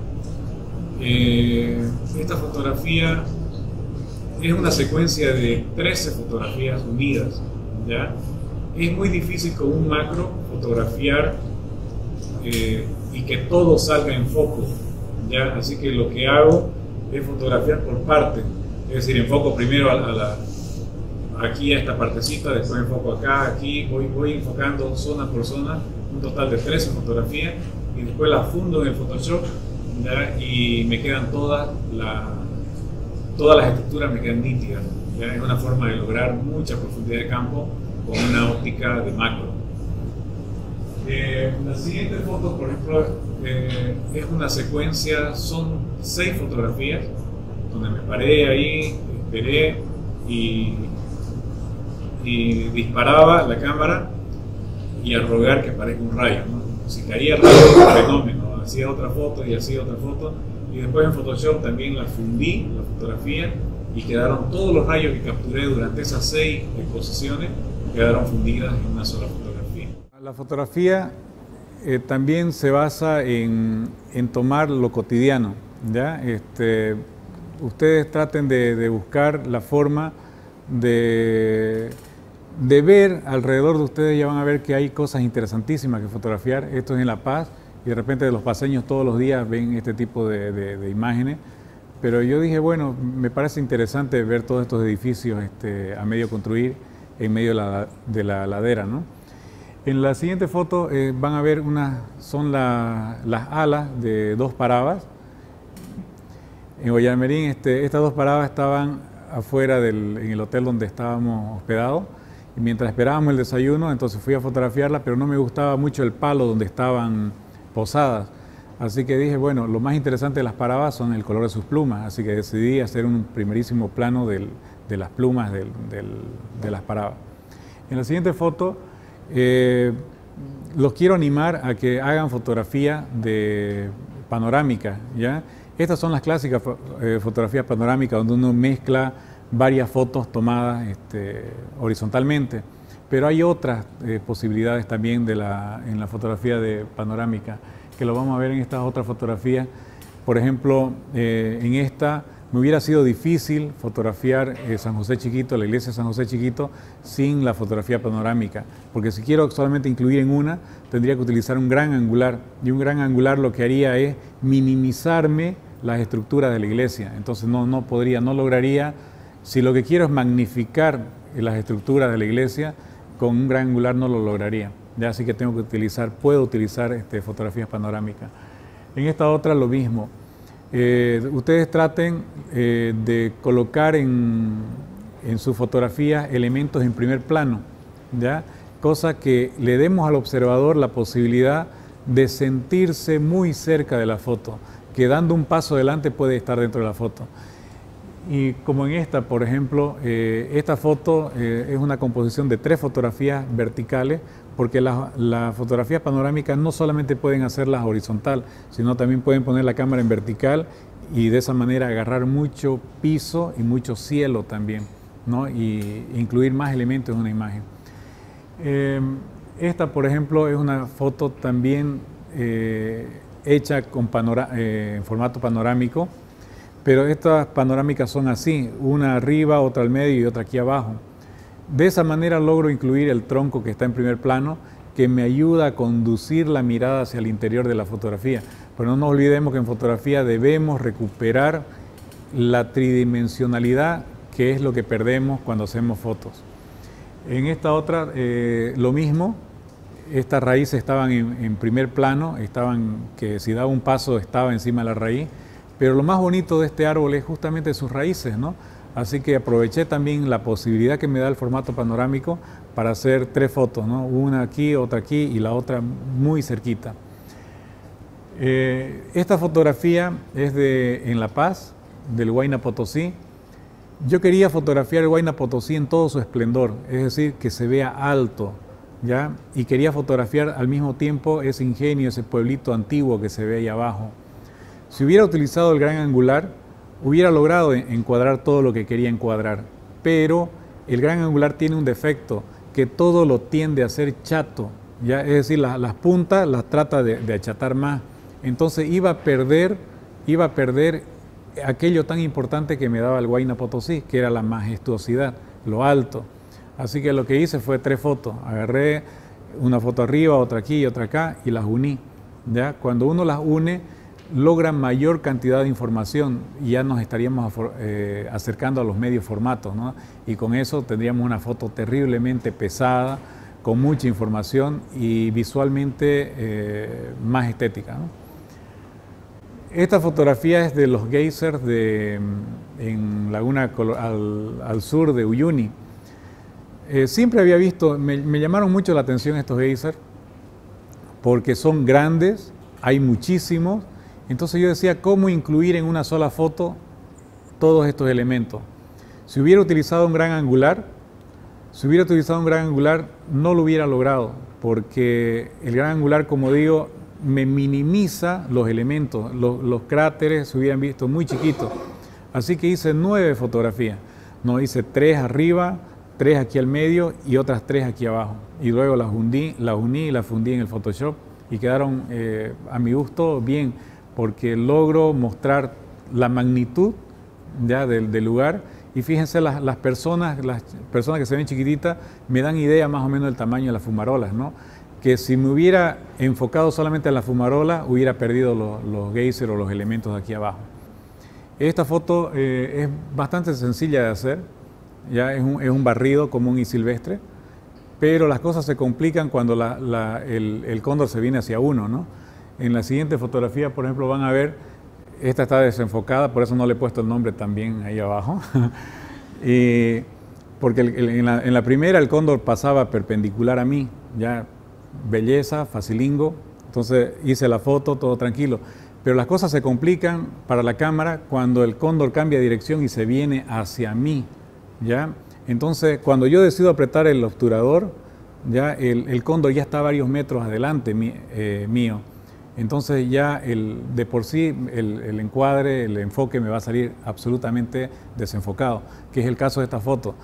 Esta fotografía es una secuencia de 13 fotografías unidas, ¿ya? Es muy difícil con un macro fotografiar y que todo salga en foco, ¿ya? Así que lo que hago es fotografiar por parte, es decir, enfoco primero aquí a esta partecita, después enfoco acá, aquí, voy enfocando zona por zona, un total de 13 fotografías, y después las fundo en el Photoshop, ¿ya? Y me quedan todas las estructuras me quedan nítidas, ¿ya? Es una forma de lograr mucha profundidad de campo con una óptica de macro. La siguiente foto, por ejemplo, es una secuencia, son 6 fotografías donde me paré ahí, esperé y disparaba la cámara y a rogar que parezca un rayo, ¿no? Si caía rayo, fenómeno, hacía otra foto y hacía otra foto, y después en Photoshop también la fundí, la fotografía, y quedaron todos los rayos que capturé durante esas 6 exposiciones, quedaron fundidas en una sola fotografía. La fotografía también se basa en tomar lo cotidiano, ¿ya? Ustedes traten de buscar la forma de ver alrededor de ustedes, ya van a ver que hay cosas interesantísimas que fotografiar. Esto es en La Paz y de repente los paseños todos los días ven este tipo de imágenes, pero yo dije, bueno, me parece interesante ver todos estos edificios a medio construir en medio de la ladera, ¿no? En la siguiente foto van a ver son las alas de 2 paravas. En Guayaramerín estas 2 paravas estaban afuera en el hotel donde estábamos hospedados, y mientras esperábamos el desayuno, entonces fui a fotografiarla, pero no me gustaba mucho el palo donde estaban posadas, así que dije, bueno, lo más interesante de las paravas son el color de sus plumas, así que decidí hacer un primerísimo plano de las plumas de las paravas. En la siguiente foto los quiero animar a que hagan fotografía de panorámica, ¿ya? Estas son las clásicas fotografías panorámicas donde uno mezcla varias fotos tomadas horizontalmente, pero hay otras posibilidades también en la fotografía de panorámica, que lo vamos a ver en estas otras fotografías. Por ejemplo, en esta me hubiera sido difícil fotografiar San José Chiquito, la iglesia de San José Chiquito, sin la fotografía panorámica, porque si quiero solamente incluir en una, tendría que utilizar un gran angular, y un gran angular lo que haría es minimizarme las estructuras de la iglesia, entonces no lograría, si lo que quiero es magnificar las estructuras de la iglesia, con un gran angular no lo lograría, ya, así que puedo utilizar fotografías panorámicas. En esta otra lo mismo. Ustedes traten de colocar en sus fotografías elementos en primer plano, ¿ya? Cosa que le demos al observador la posibilidad de sentirse muy cerca de la foto, que dando un paso adelante puede estar dentro de la foto. Y como en esta, por ejemplo, esta foto es una composición de 3 fotografías verticales, porque las fotografías panorámicas no solamente pueden hacerlas horizontal, sino también pueden poner la cámara en vertical y de esa manera agarrar mucho piso y mucho cielo también, ¿no? Y incluir más elementos en una imagen. Esta, por ejemplo, es una foto también hecha en formato panorámico, pero estas panorámicas son así, una arriba, otra al medio y otra aquí abajo. De esa manera logro incluir el tronco que está en primer plano, que me ayuda a conducir la mirada hacia el interior de la fotografía. Pero no nos olvidemos que en fotografía debemos recuperar la tridimensionalidad, que es lo que perdemos cuando hacemos fotos. En esta otra, lo mismo, estas raíces estaban en primer plano, que si daba un paso estaba encima de la raíz, pero lo más bonito de este árbol es justamente sus raíces, ¿no? Así que aproveché también la posibilidad que me da el formato panorámico para hacer 3 fotos, ¿no? Una aquí, otra aquí y la otra muy cerquita. Esta fotografía es en La Paz, del Huayna Potosí. Yo quería fotografiar el Huayna Potosí en todo su esplendor, es decir, que se vea alto, ¿ya? Y quería fotografiar al mismo tiempo ese ingenio, ese pueblito antiguo que se ve ahí abajo. Si hubiera utilizado el gran angular, hubiera logrado encuadrar todo lo que quería encuadrar, pero el gran angular tiene un defecto, que todo lo tiende a hacer chato, ¿ya? Es decir, las puntas las trata de achatar más, entonces iba a perder aquello tan importante que me daba el Huayna Potosí, que era la majestuosidad, lo alto. Así que lo que hice fue 3 fotos, agarré una foto arriba, otra aquí y otra acá y las uní, ¿ya? Cuando uno las une logra mayor cantidad de información y ya nos estaríamos acercando a los medios formatos, ¿no? Y con eso tendríamos una foto terriblemente pesada, con mucha información y visualmente más estética, ¿no? Esta fotografía es de los geysers en Laguna Colón, al sur de Uyuni. Siempre había visto, me llamaron mucho la atención estos geysers porque son grandes, hay muchísimos. Entonces yo decía, ¿cómo incluir en una sola foto todos estos elementos? Si hubiera utilizado un gran angular, no lo hubiera logrado, porque el gran angular, como digo, me minimiza los elementos, los cráteres se hubieran visto muy chiquitos. Así que hice 9 fotografías. No, hice 3 arriba, 3 aquí al medio y otras 3 aquí abajo. Y luego las uní y las fundí en el Photoshop y quedaron a mi gusto bien, porque logro mostrar la magnitud ya del lugar. Y fíjense, las personas que se ven chiquititas me dan idea más o menos del tamaño de las fumarolas, ¿no? Que si me hubiera enfocado solamente en la fumarola, hubiera perdido los geysers o los elementos de aquí abajo. Esta foto es bastante sencilla de hacer, ya es un barrido común y silvestre, pero las cosas se complican cuando el cóndor se viene hacia uno, ¿no? En la siguiente fotografía, por ejemplo, van a ver, esta está desenfocada, por eso no le he puesto el nombre también ahí abajo, porque en la primera el cóndor pasaba perpendicular a mí, ya. Belleza, facilingo, entonces hice la foto, todo tranquilo. Pero las cosas se complican para la cámara cuando el cóndor cambia de dirección y se viene hacia mí, ¿ya? Entonces, cuando yo decido apretar el obturador, ya el cóndor ya está varios metros adelante mío. Entonces ya de por sí el encuadre, el enfoque me va a salir absolutamente desenfocado, que es el caso de esta foto.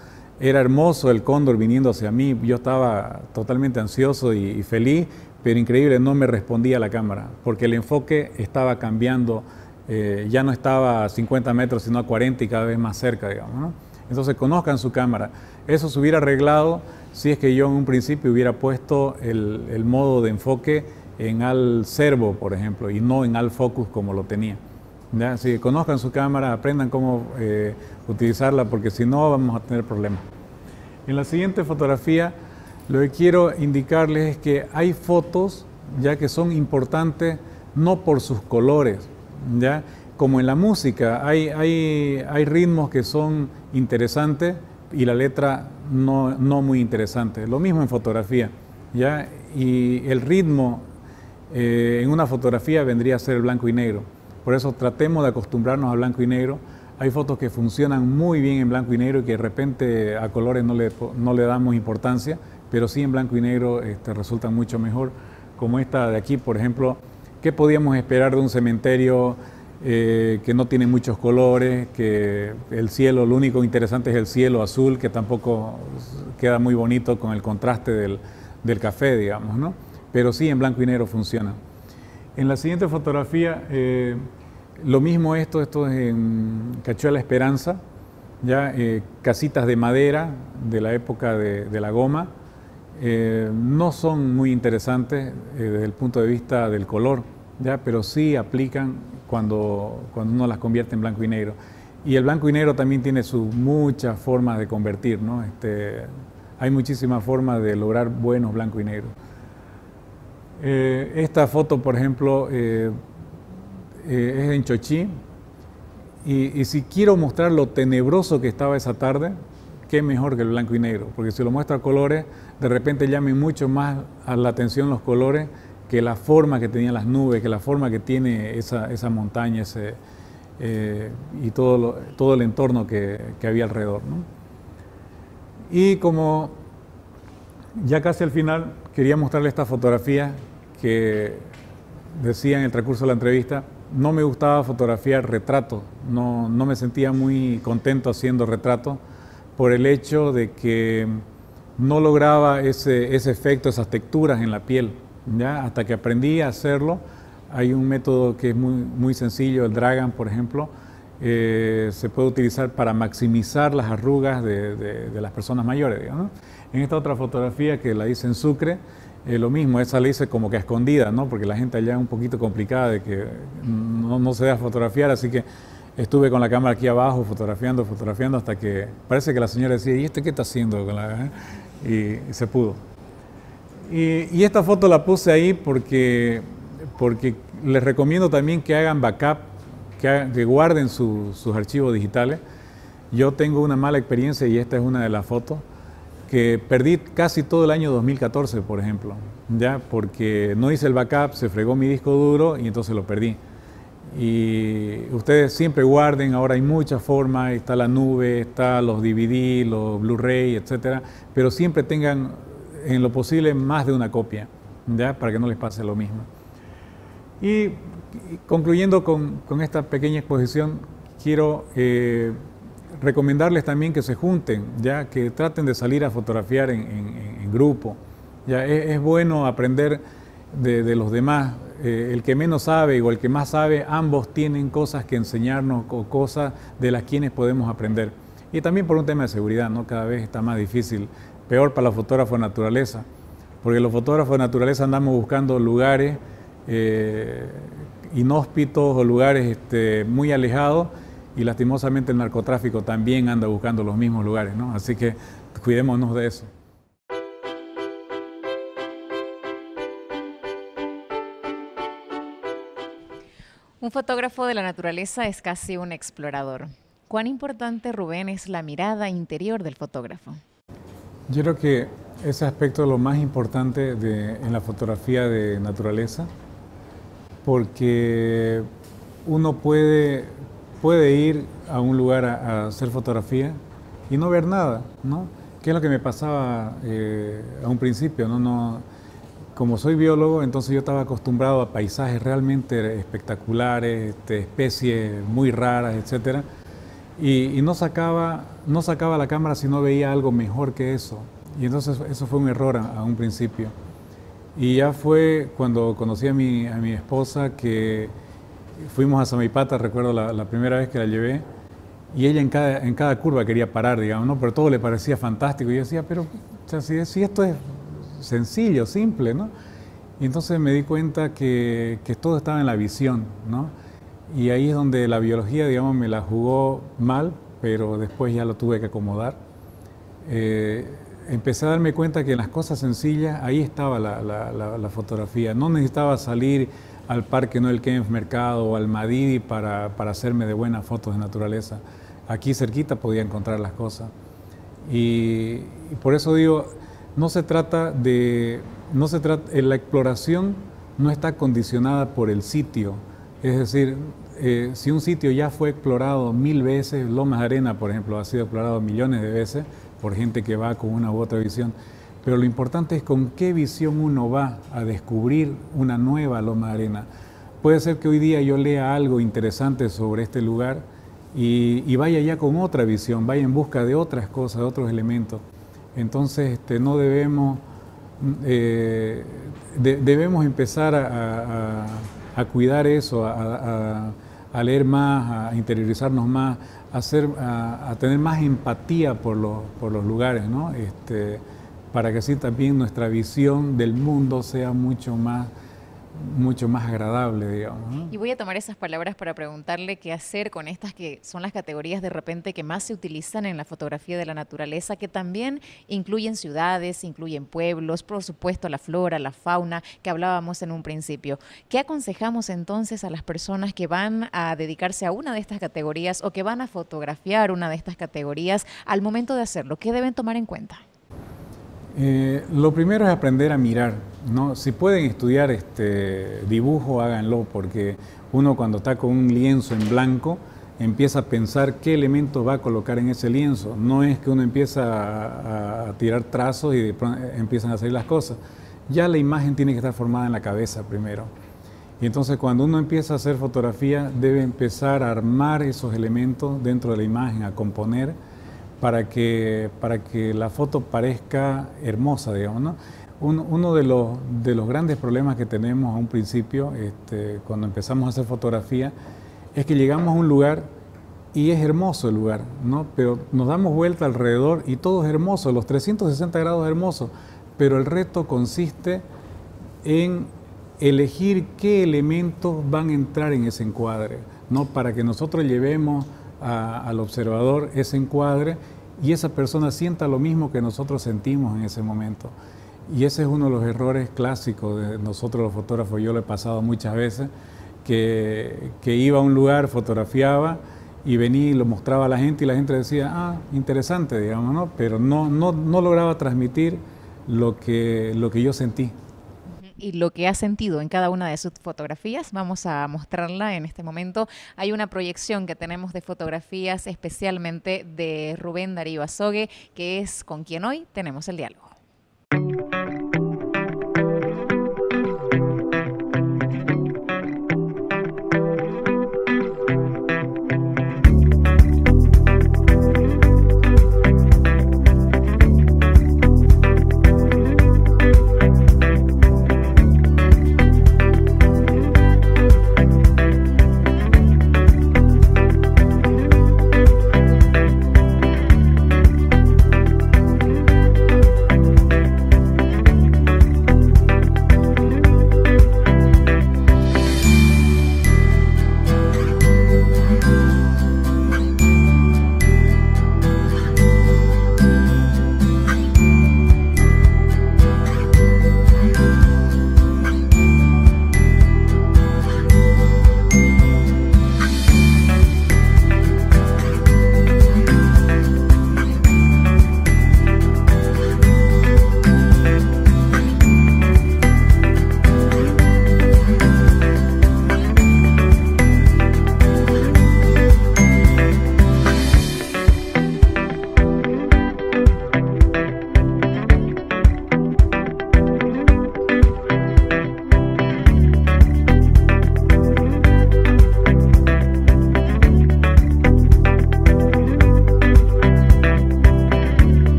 Era hermoso el cóndor viniendo hacia mí, yo estaba totalmente ansioso y feliz, pero increíble, no me respondía la cámara, porque el enfoque estaba cambiando, ya no estaba a 50 metros, sino a 40 y cada vez más cerca, digamos, ¿no? Entonces, conozcan su cámara. Eso se hubiera arreglado si es que yo en un principio hubiera puesto el modo de enfoque en al servo, por ejemplo, y no en al focus como lo tenía. ¿Ya? Así que conozcan su cámara, aprendan cómo utilizarla, porque si no vamos a tener problemas. En la siguiente fotografía lo que quiero indicarles es que hay fotos ya que son importantes no por sus colores, ¿ya? Como en la música hay ritmos que son interesantes y la letra no muy interesante. Lo mismo en fotografía, ¿ya? Y el ritmo en una fotografía vendría a ser el blanco y negro. Por eso tratemos de acostumbrarnos a blanco y negro. Hay fotos que funcionan muy bien en blanco y negro y que de repente a colores no le damos importancia, pero sí en blanco y negro resultan mucho mejor, como esta de aquí, por ejemplo. ¿Qué podíamos esperar de un cementerio que no tiene muchos colores, que el cielo, lo único interesante es el cielo azul, que tampoco queda muy bonito con el contraste del café, digamos, ¿no? Pero sí en blanco y negro funciona. En la siguiente fotografía, lo mismo esto es en Cachuela Esperanza, ya casitas de madera de la época de la goma, no son muy interesantes desde el punto de vista del color, ya, pero sí aplican cuando uno las convierte en blanco y negro. Y el blanco y negro también tiene sus muchas formas de convertir, ¿no? Hay muchísimas formas de lograr buenos blanco y negro. Esta foto, por ejemplo, es en Chochí y si quiero mostrar lo tenebroso que estaba esa tarde, qué mejor que el blanco y negro, porque si lo muestro a colores, de repente llamen mucho más a la atención los colores que la forma que tenían las nubes, que la forma que tiene esa montaña y todo el entorno que había alrededor, ¿no? Y como ya casi al final, quería mostrarles esta fotografía que decía en el transcurso de la entrevista, no me gustaba fotografiar retrato, no me sentía muy contento haciendo retrato por el hecho de que no lograba ese efecto, esas texturas en la piel, ¿ya? Hasta que aprendí a hacerlo. Hay un método que es muy sencillo, el Dragan, por ejemplo, se puede utilizar para maximizar las arrugas de las personas mayores, digamos, ¿no? En esta otra fotografía que la hice en Sucre, lo mismo, esa la hice como que a escondida, ¿no? Porque la gente allá es un poquito complicada de que no se deja fotografiar, así que estuve con la cámara aquí abajo fotografiando hasta que parece que la señora decía, ¿y este qué está haciendo con la...? Y se pudo. Y esta foto la puse ahí porque les recomiendo también que hagan backup, que guarden sus archivos digitales. Yo tengo una mala experiencia y esta es una de las fotos que perdí casi todo el año 2014, por ejemplo, ya, porque no hice el backup, se fregó mi disco duro y entonces lo perdí. Y ustedes siempre guarden, ahora hay muchas formas, está la nube, está los DVD, los Blu-ray, etcétera, pero siempre tengan en lo posible más de una copia, ya, para que no les pase lo mismo. Y concluyendo con esta pequeña exposición, quiero recomendarles también que se junten, ya, que traten de salir a fotografiar en grupo. Ya, es bueno aprender de los demás. El que menos sabe o el que más sabe, ambos tienen cosas que enseñarnos o cosas de las quienes podemos aprender. Y también por un tema de seguridad, ¿no? Cada vez está más difícil, peor para los fotógrafos de naturaleza, porque los fotógrafos de naturaleza andamos buscando lugares inhóspitos o lugares muy alejados, y lastimosamente el narcotráfico también anda buscando los mismos lugares, ¿no? Así que cuidémonos de eso. Un fotógrafo de la naturaleza es casi un explorador. ¿Cuán importante, Rubén, es la mirada interior del fotógrafo? Yo creo que ese aspecto es lo más importante en la fotografía de naturaleza, porque uno puede ir a un lugar a hacer fotografía y no ver nada, ¿no? Que es lo que me pasaba a un principio, ¿no? Como soy biólogo, entonces yo estaba acostumbrado a paisajes realmente espectaculares, especies muy raras, etc. Y no sacaba la cámara si no veía algo mejor que eso. Y entonces eso fue un error a un principio. Y ya fue cuando conocí a mi esposa, que fuimos a Samaipata, recuerdo la primera vez que la llevé, y ella en cada curva quería parar, digamos, ¿no? Pero todo le parecía fantástico. Y yo decía, pero o sea, si esto es sencillo, simple, ¿no? Y entonces me di cuenta que todo estaba en la visión, ¿no? Y ahí es donde la biología, digamos, me la jugó mal, pero después ya lo tuve que acomodar. Empecé a darme cuenta que en las cosas sencillas, ahí estaba la fotografía. No necesitaba salir al parque Noel Kempf Mercado o al Madidi para hacerme de buenas fotos de naturaleza. Aquí cerquita podía encontrar las cosas. Y por eso digo, la exploración no está condicionada por el sitio. Es decir, si un sitio ya fue explorado 1000 veces, Lomas de Arena, por ejemplo, ha sido explorado millones de veces por gente que va con una u otra visión. Pero lo importante es con qué visión uno va a descubrir una nueva Loma de Arena. Puede ser que hoy día yo lea algo interesante sobre este lugar y vaya ya con otra visión, vaya en busca de otras cosas, de otros elementos. Entonces no debemos, debemos empezar a cuidar eso, a leer más, a interiorizarnos más, a tener más empatía por los lugares, ¿no? Para que así también nuestra visión del mundo sea mucho más agradable, digamos, ¿no? Y voy a tomar esas palabras para preguntarle qué hacer con estas que son las categorías de repente que más se utilizan en la fotografía de la naturaleza, que también incluyen ciudades, incluyen pueblos, por supuesto la flora, la fauna, que hablábamos en un principio. ¿Qué aconsejamos entonces a las personas que van a dedicarse a una de estas categorías o que van a fotografiar una de estas categorías al momento de hacerlo? ¿Qué deben tomar en cuenta? Lo primero es aprender a mirar, ¿no? Si pueden estudiar dibujo, háganlo, porque uno cuando está con un lienzo en blanco empieza a pensar qué elemento va a colocar en ese lienzo. No es que uno empieza a tirar trazos y de pronto empiezan a salir las cosas. Ya la imagen tiene que estar formada en la cabeza primero. Y entonces cuando uno empieza a hacer fotografía, debe empezar a armar esos elementos dentro de la imagen, a componer para que la foto parezca hermosa, digamos, ¿no? Uno de los grandes problemas que tenemos a un principio, cuando empezamos a hacer fotografía, es que llegamos a un lugar y es hermoso el lugar, ¿no? Pero nos damos vuelta alrededor y todo es hermoso, los 360 grados hermosos, pero el reto consiste en elegir qué elementos van a entrar en ese encuadre, ¿no? Para que nosotros llevemos al observador ese encuadre y esa persona sienta lo mismo que nosotros sentimos en ese momento. Y ese es uno de los errores clásicos de nosotros los fotógrafos. Yo lo he pasado muchas veces, que iba a un lugar, fotografiaba y venía y lo mostraba a la gente y la gente decía, ah, interesante, digamos, ¿no? Pero no lograba transmitir lo que yo sentí. Y lo que ha sentido en cada una de sus fotografías, vamos a mostrarla en este momento. Hay una proyección que tenemos de fotografías especialmente de Rubén Darío Azogue, que es con quien hoy tenemos el diálogo.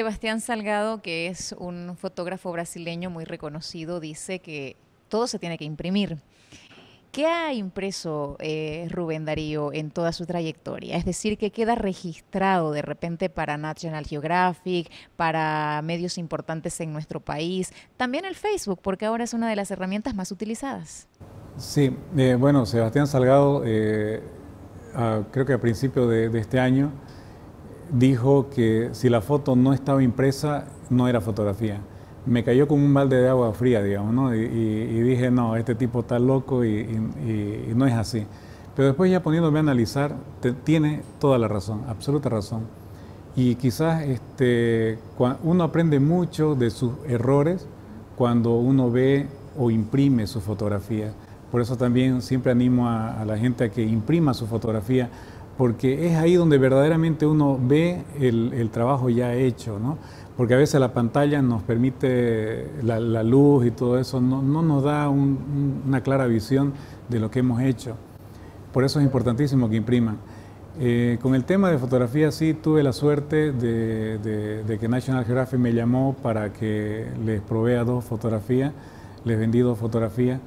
Sebastián Salgado, que es un fotógrafo brasileño muy reconocido, dice que todo se tiene que imprimir. ¿Qué ha impreso Rubén Darío en toda su trayectoria? Es decir, ¿qué queda registrado de repente para National Geographic, para medios importantes en nuestro país, también el Facebook, porque ahora es una de las herramientas más utilizadas? Sí, bueno, Sebastián Salgado, creo que a principio de este año, dijo que si la foto no estaba impresa, no era fotografía. Me cayó como un balde de agua fría, digamos, ¿no? Y dije, no, este tipo está loco y no es así. Pero después ya poniéndome a analizar, tiene toda la razón, absoluta razón. Y quizás uno aprende mucho de sus errores cuando uno ve o imprime su fotografía. Por eso también siempre animo a la gente a que imprima su fotografía, porque es ahí donde verdaderamente uno ve el trabajo ya hecho, ¿no? Porque a veces la pantalla nos permite, la luz y todo eso, no nos da una clara visión de lo que hemos hecho. Por eso es importantísimo que impriman. Con el tema de fotografía, sí, tuve la suerte de que National Geographic me llamó para que les provea dos fotografías, les vendí dos fotografías,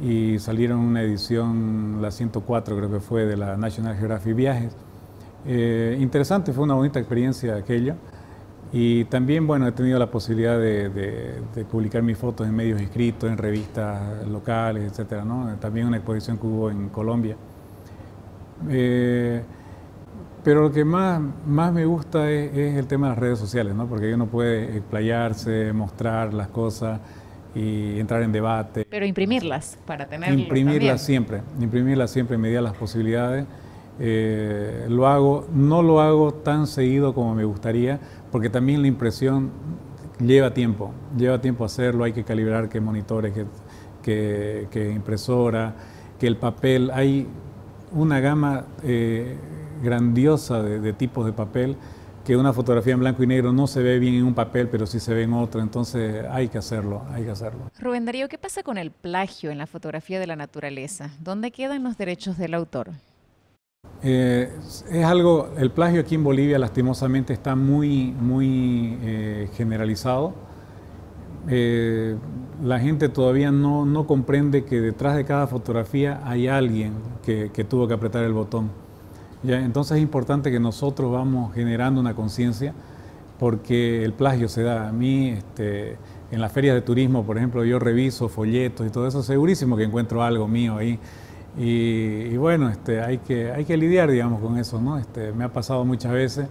y salieron una edición, la 104 creo que fue, de la National Geographic Viajes. Interesante, fue una bonita experiencia aquello. Y también, bueno, he tenido la posibilidad de publicar mis fotos en medios escritos, en revistas locales, etcétera, ¿no? También una exposición que hubo en Colombia. Pero lo que más me gusta es el tema de las redes sociales, ¿no? Porque uno puede explayarse, mostrar las cosas y entrar en debate. Pero imprimirlas para tenerlas. Imprimirlas siempre en medida de las posibilidades. No lo hago tan seguido como me gustaría, porque también la impresión lleva tiempo hacerlo, hay que calibrar qué monitores, qué impresora, que el papel, hay una gama grandiosa de tipos de papel, que una fotografía en blanco y negro no se ve bien en un papel, pero sí se ve en otro, entonces hay que hacerlo, hay que hacerlo. Rubén Darío, ¿qué pasa con el plagio en la fotografía de la naturaleza? ¿Dónde quedan los derechos del autor? El plagio aquí en Bolivia lastimosamente está muy generalizado. La gente todavía no comprende que detrás de cada fotografía hay alguien que tuvo que apretar el botón. ¿Ya? Entonces es importante que nosotros vamos generando una conciencia, porque el plagio se da. A mí, en las ferias de turismo, por ejemplo, yo reviso folletos y todo eso, segurísimo que encuentro algo mío ahí. Y bueno, hay que lidiar, digamos, con eso, ¿no? Me ha pasado muchas veces.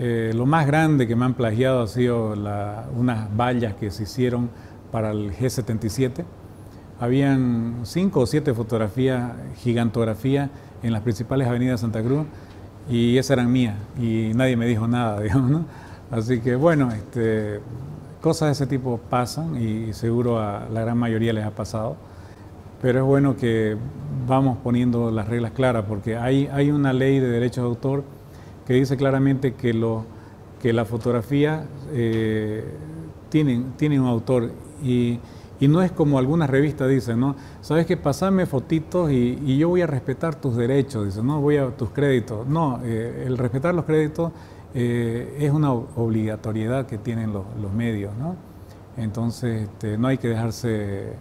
Lo más grande que me han plagiado ha sido unas vallas que se hicieron para el G77. Habían 5 o 7 fotografías, gigantografías, en las principales avenidas de Santa Cruz, y esas eran mías y nadie me dijo nada, digamos, ¿no? Así que bueno, cosas de ese tipo pasan y seguro a la gran mayoría les ha pasado, pero es bueno que vamos poniendo las reglas claras, porque hay una ley de derechos de autor que dice claramente que la fotografía tiene un autor, y no es como algunas revistas dicen, ¿no? Sabes que pasame fotitos y yo voy a respetar tus derechos, dicen, no voy a tus créditos. No, el respetar los créditos es una obligatoriedad que tienen los medios, ¿no? Entonces, no hay que dejarse.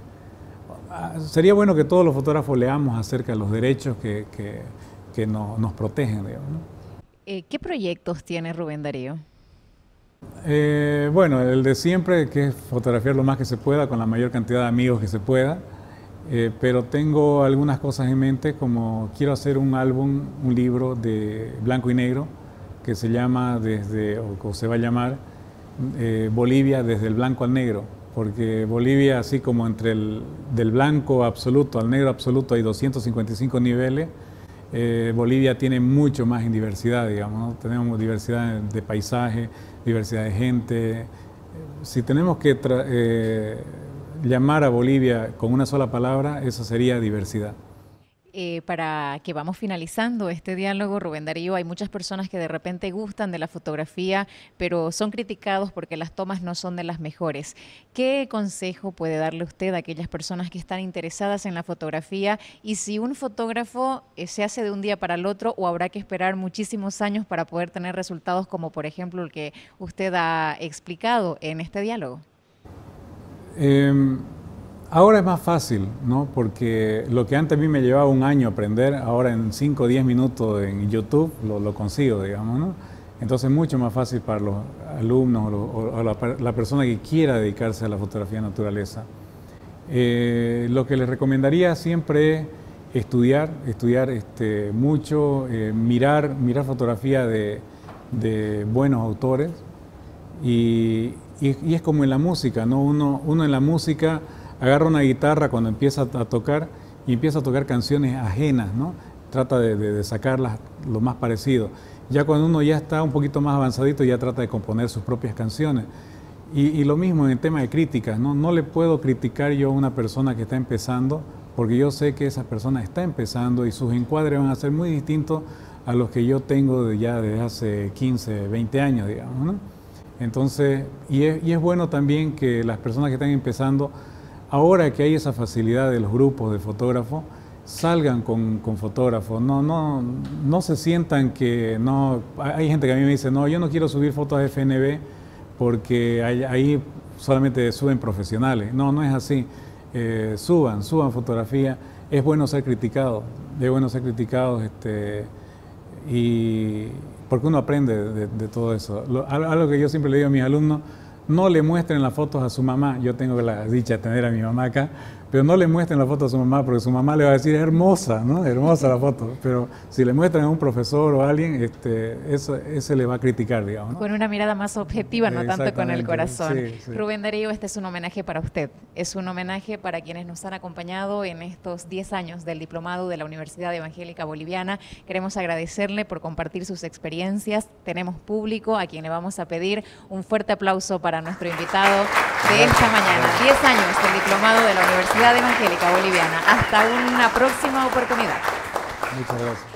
Sería bueno que todos los fotógrafos leamos acerca de los derechos que nos protegen, digamos, ¿no? ¿Qué proyectos tiene Rubén Darío? Bueno, el de siempre, que es fotografiar lo más que se pueda con la mayor cantidad de amigos que se pueda, pero tengo algunas cosas en mente, como quiero hacer un álbum, un libro de blanco y negro que se llama se va a llamar Bolivia desde el blanco al negro, porque Bolivia, así como entre del blanco absoluto al negro absoluto hay 255 niveles, Bolivia tiene mucho más en diversidad, digamos, ¿no? Tenemos diversidad de paisaje, diversidad de gente. Si tenemos que llamar a Bolivia con una sola palabra, esa sería diversidad. para que vamos finalizando este diálogo, Rubén Darío, hay muchas personas que de repente gustan de la fotografía, pero son criticados porque las tomas no son de las mejores. ¿Qué consejo puede darle usted a aquellas personas que están interesadas en la fotografía? Y si un fotógrafo se hace de un día para el otro, o habrá que esperar muchísimos años para poder tener resultados como por ejemplo el que usted ha explicado en este diálogo. Ahora es más fácil, ¿no? Porque lo que antes a mí me llevaba un año aprender, ahora en 5 o 10 minutos en YouTube lo consigo, digamos, ¿no? Entonces es mucho más fácil para los alumnos o la persona que quiera dedicarse a la fotografía de naturaleza. Lo que les recomendaría siempre es estudiar mucho, mirar fotografía de buenos autores. Y es como en la música, ¿no? Uno en la música agarra una guitarra cuando empieza a tocar y empieza a tocar canciones ajenas, ¿no? Trata de sacarlas lo más parecido. Ya cuando uno ya está un poquito más avanzadito, ya trata de componer sus propias canciones. Y lo mismo en el tema de críticas, ¿no? No le puedo criticar yo a una persona que está empezando, porque yo sé que esa persona está empezando y sus encuadres van a ser muy distintos a los que yo tengo ya desde hace 15, 20 años, digamos, ¿no? Entonces, y es bueno también que las personas que están empezando, ahora que hay esa facilidad de los grupos de fotógrafos, salgan con fotógrafos. No se sientan que no. Hay gente que a mí me dice, no, yo no quiero subir fotos a FNB porque ahí solamente suben profesionales. No, no es así. Suban fotografía. Es bueno ser criticado. Es bueno ser criticado, y porque uno aprende de todo eso. Algo que yo siempre le digo a mis alumnos, no le muestren las fotos a su mamá. Yo tengo la dicha de tener a mi mamá acá, pero no le muestren las fotos a su mamá, porque su mamá le va a decir, hermosa, ¿no? Hermosa la foto. Pero si le muestran a un profesor o a alguien, ese le va a criticar, digamos, ¿no? Con una mirada más objetiva, no tanto con el corazón. Sí, sí. Rubén Darío, este es un homenaje para usted. Es un homenaje para quienes nos han acompañado en estos 10 años del diplomado de la Universidad Evangélica Boliviana. Queremos agradecerle por compartir sus experiencias. Tenemos público a quien le vamos a pedir un fuerte aplauso para nuestro invitado de esta mañana. 10 años del diplomado de la Universidad Evangélica Boliviana. Hasta una próxima oportunidad. Muchas gracias.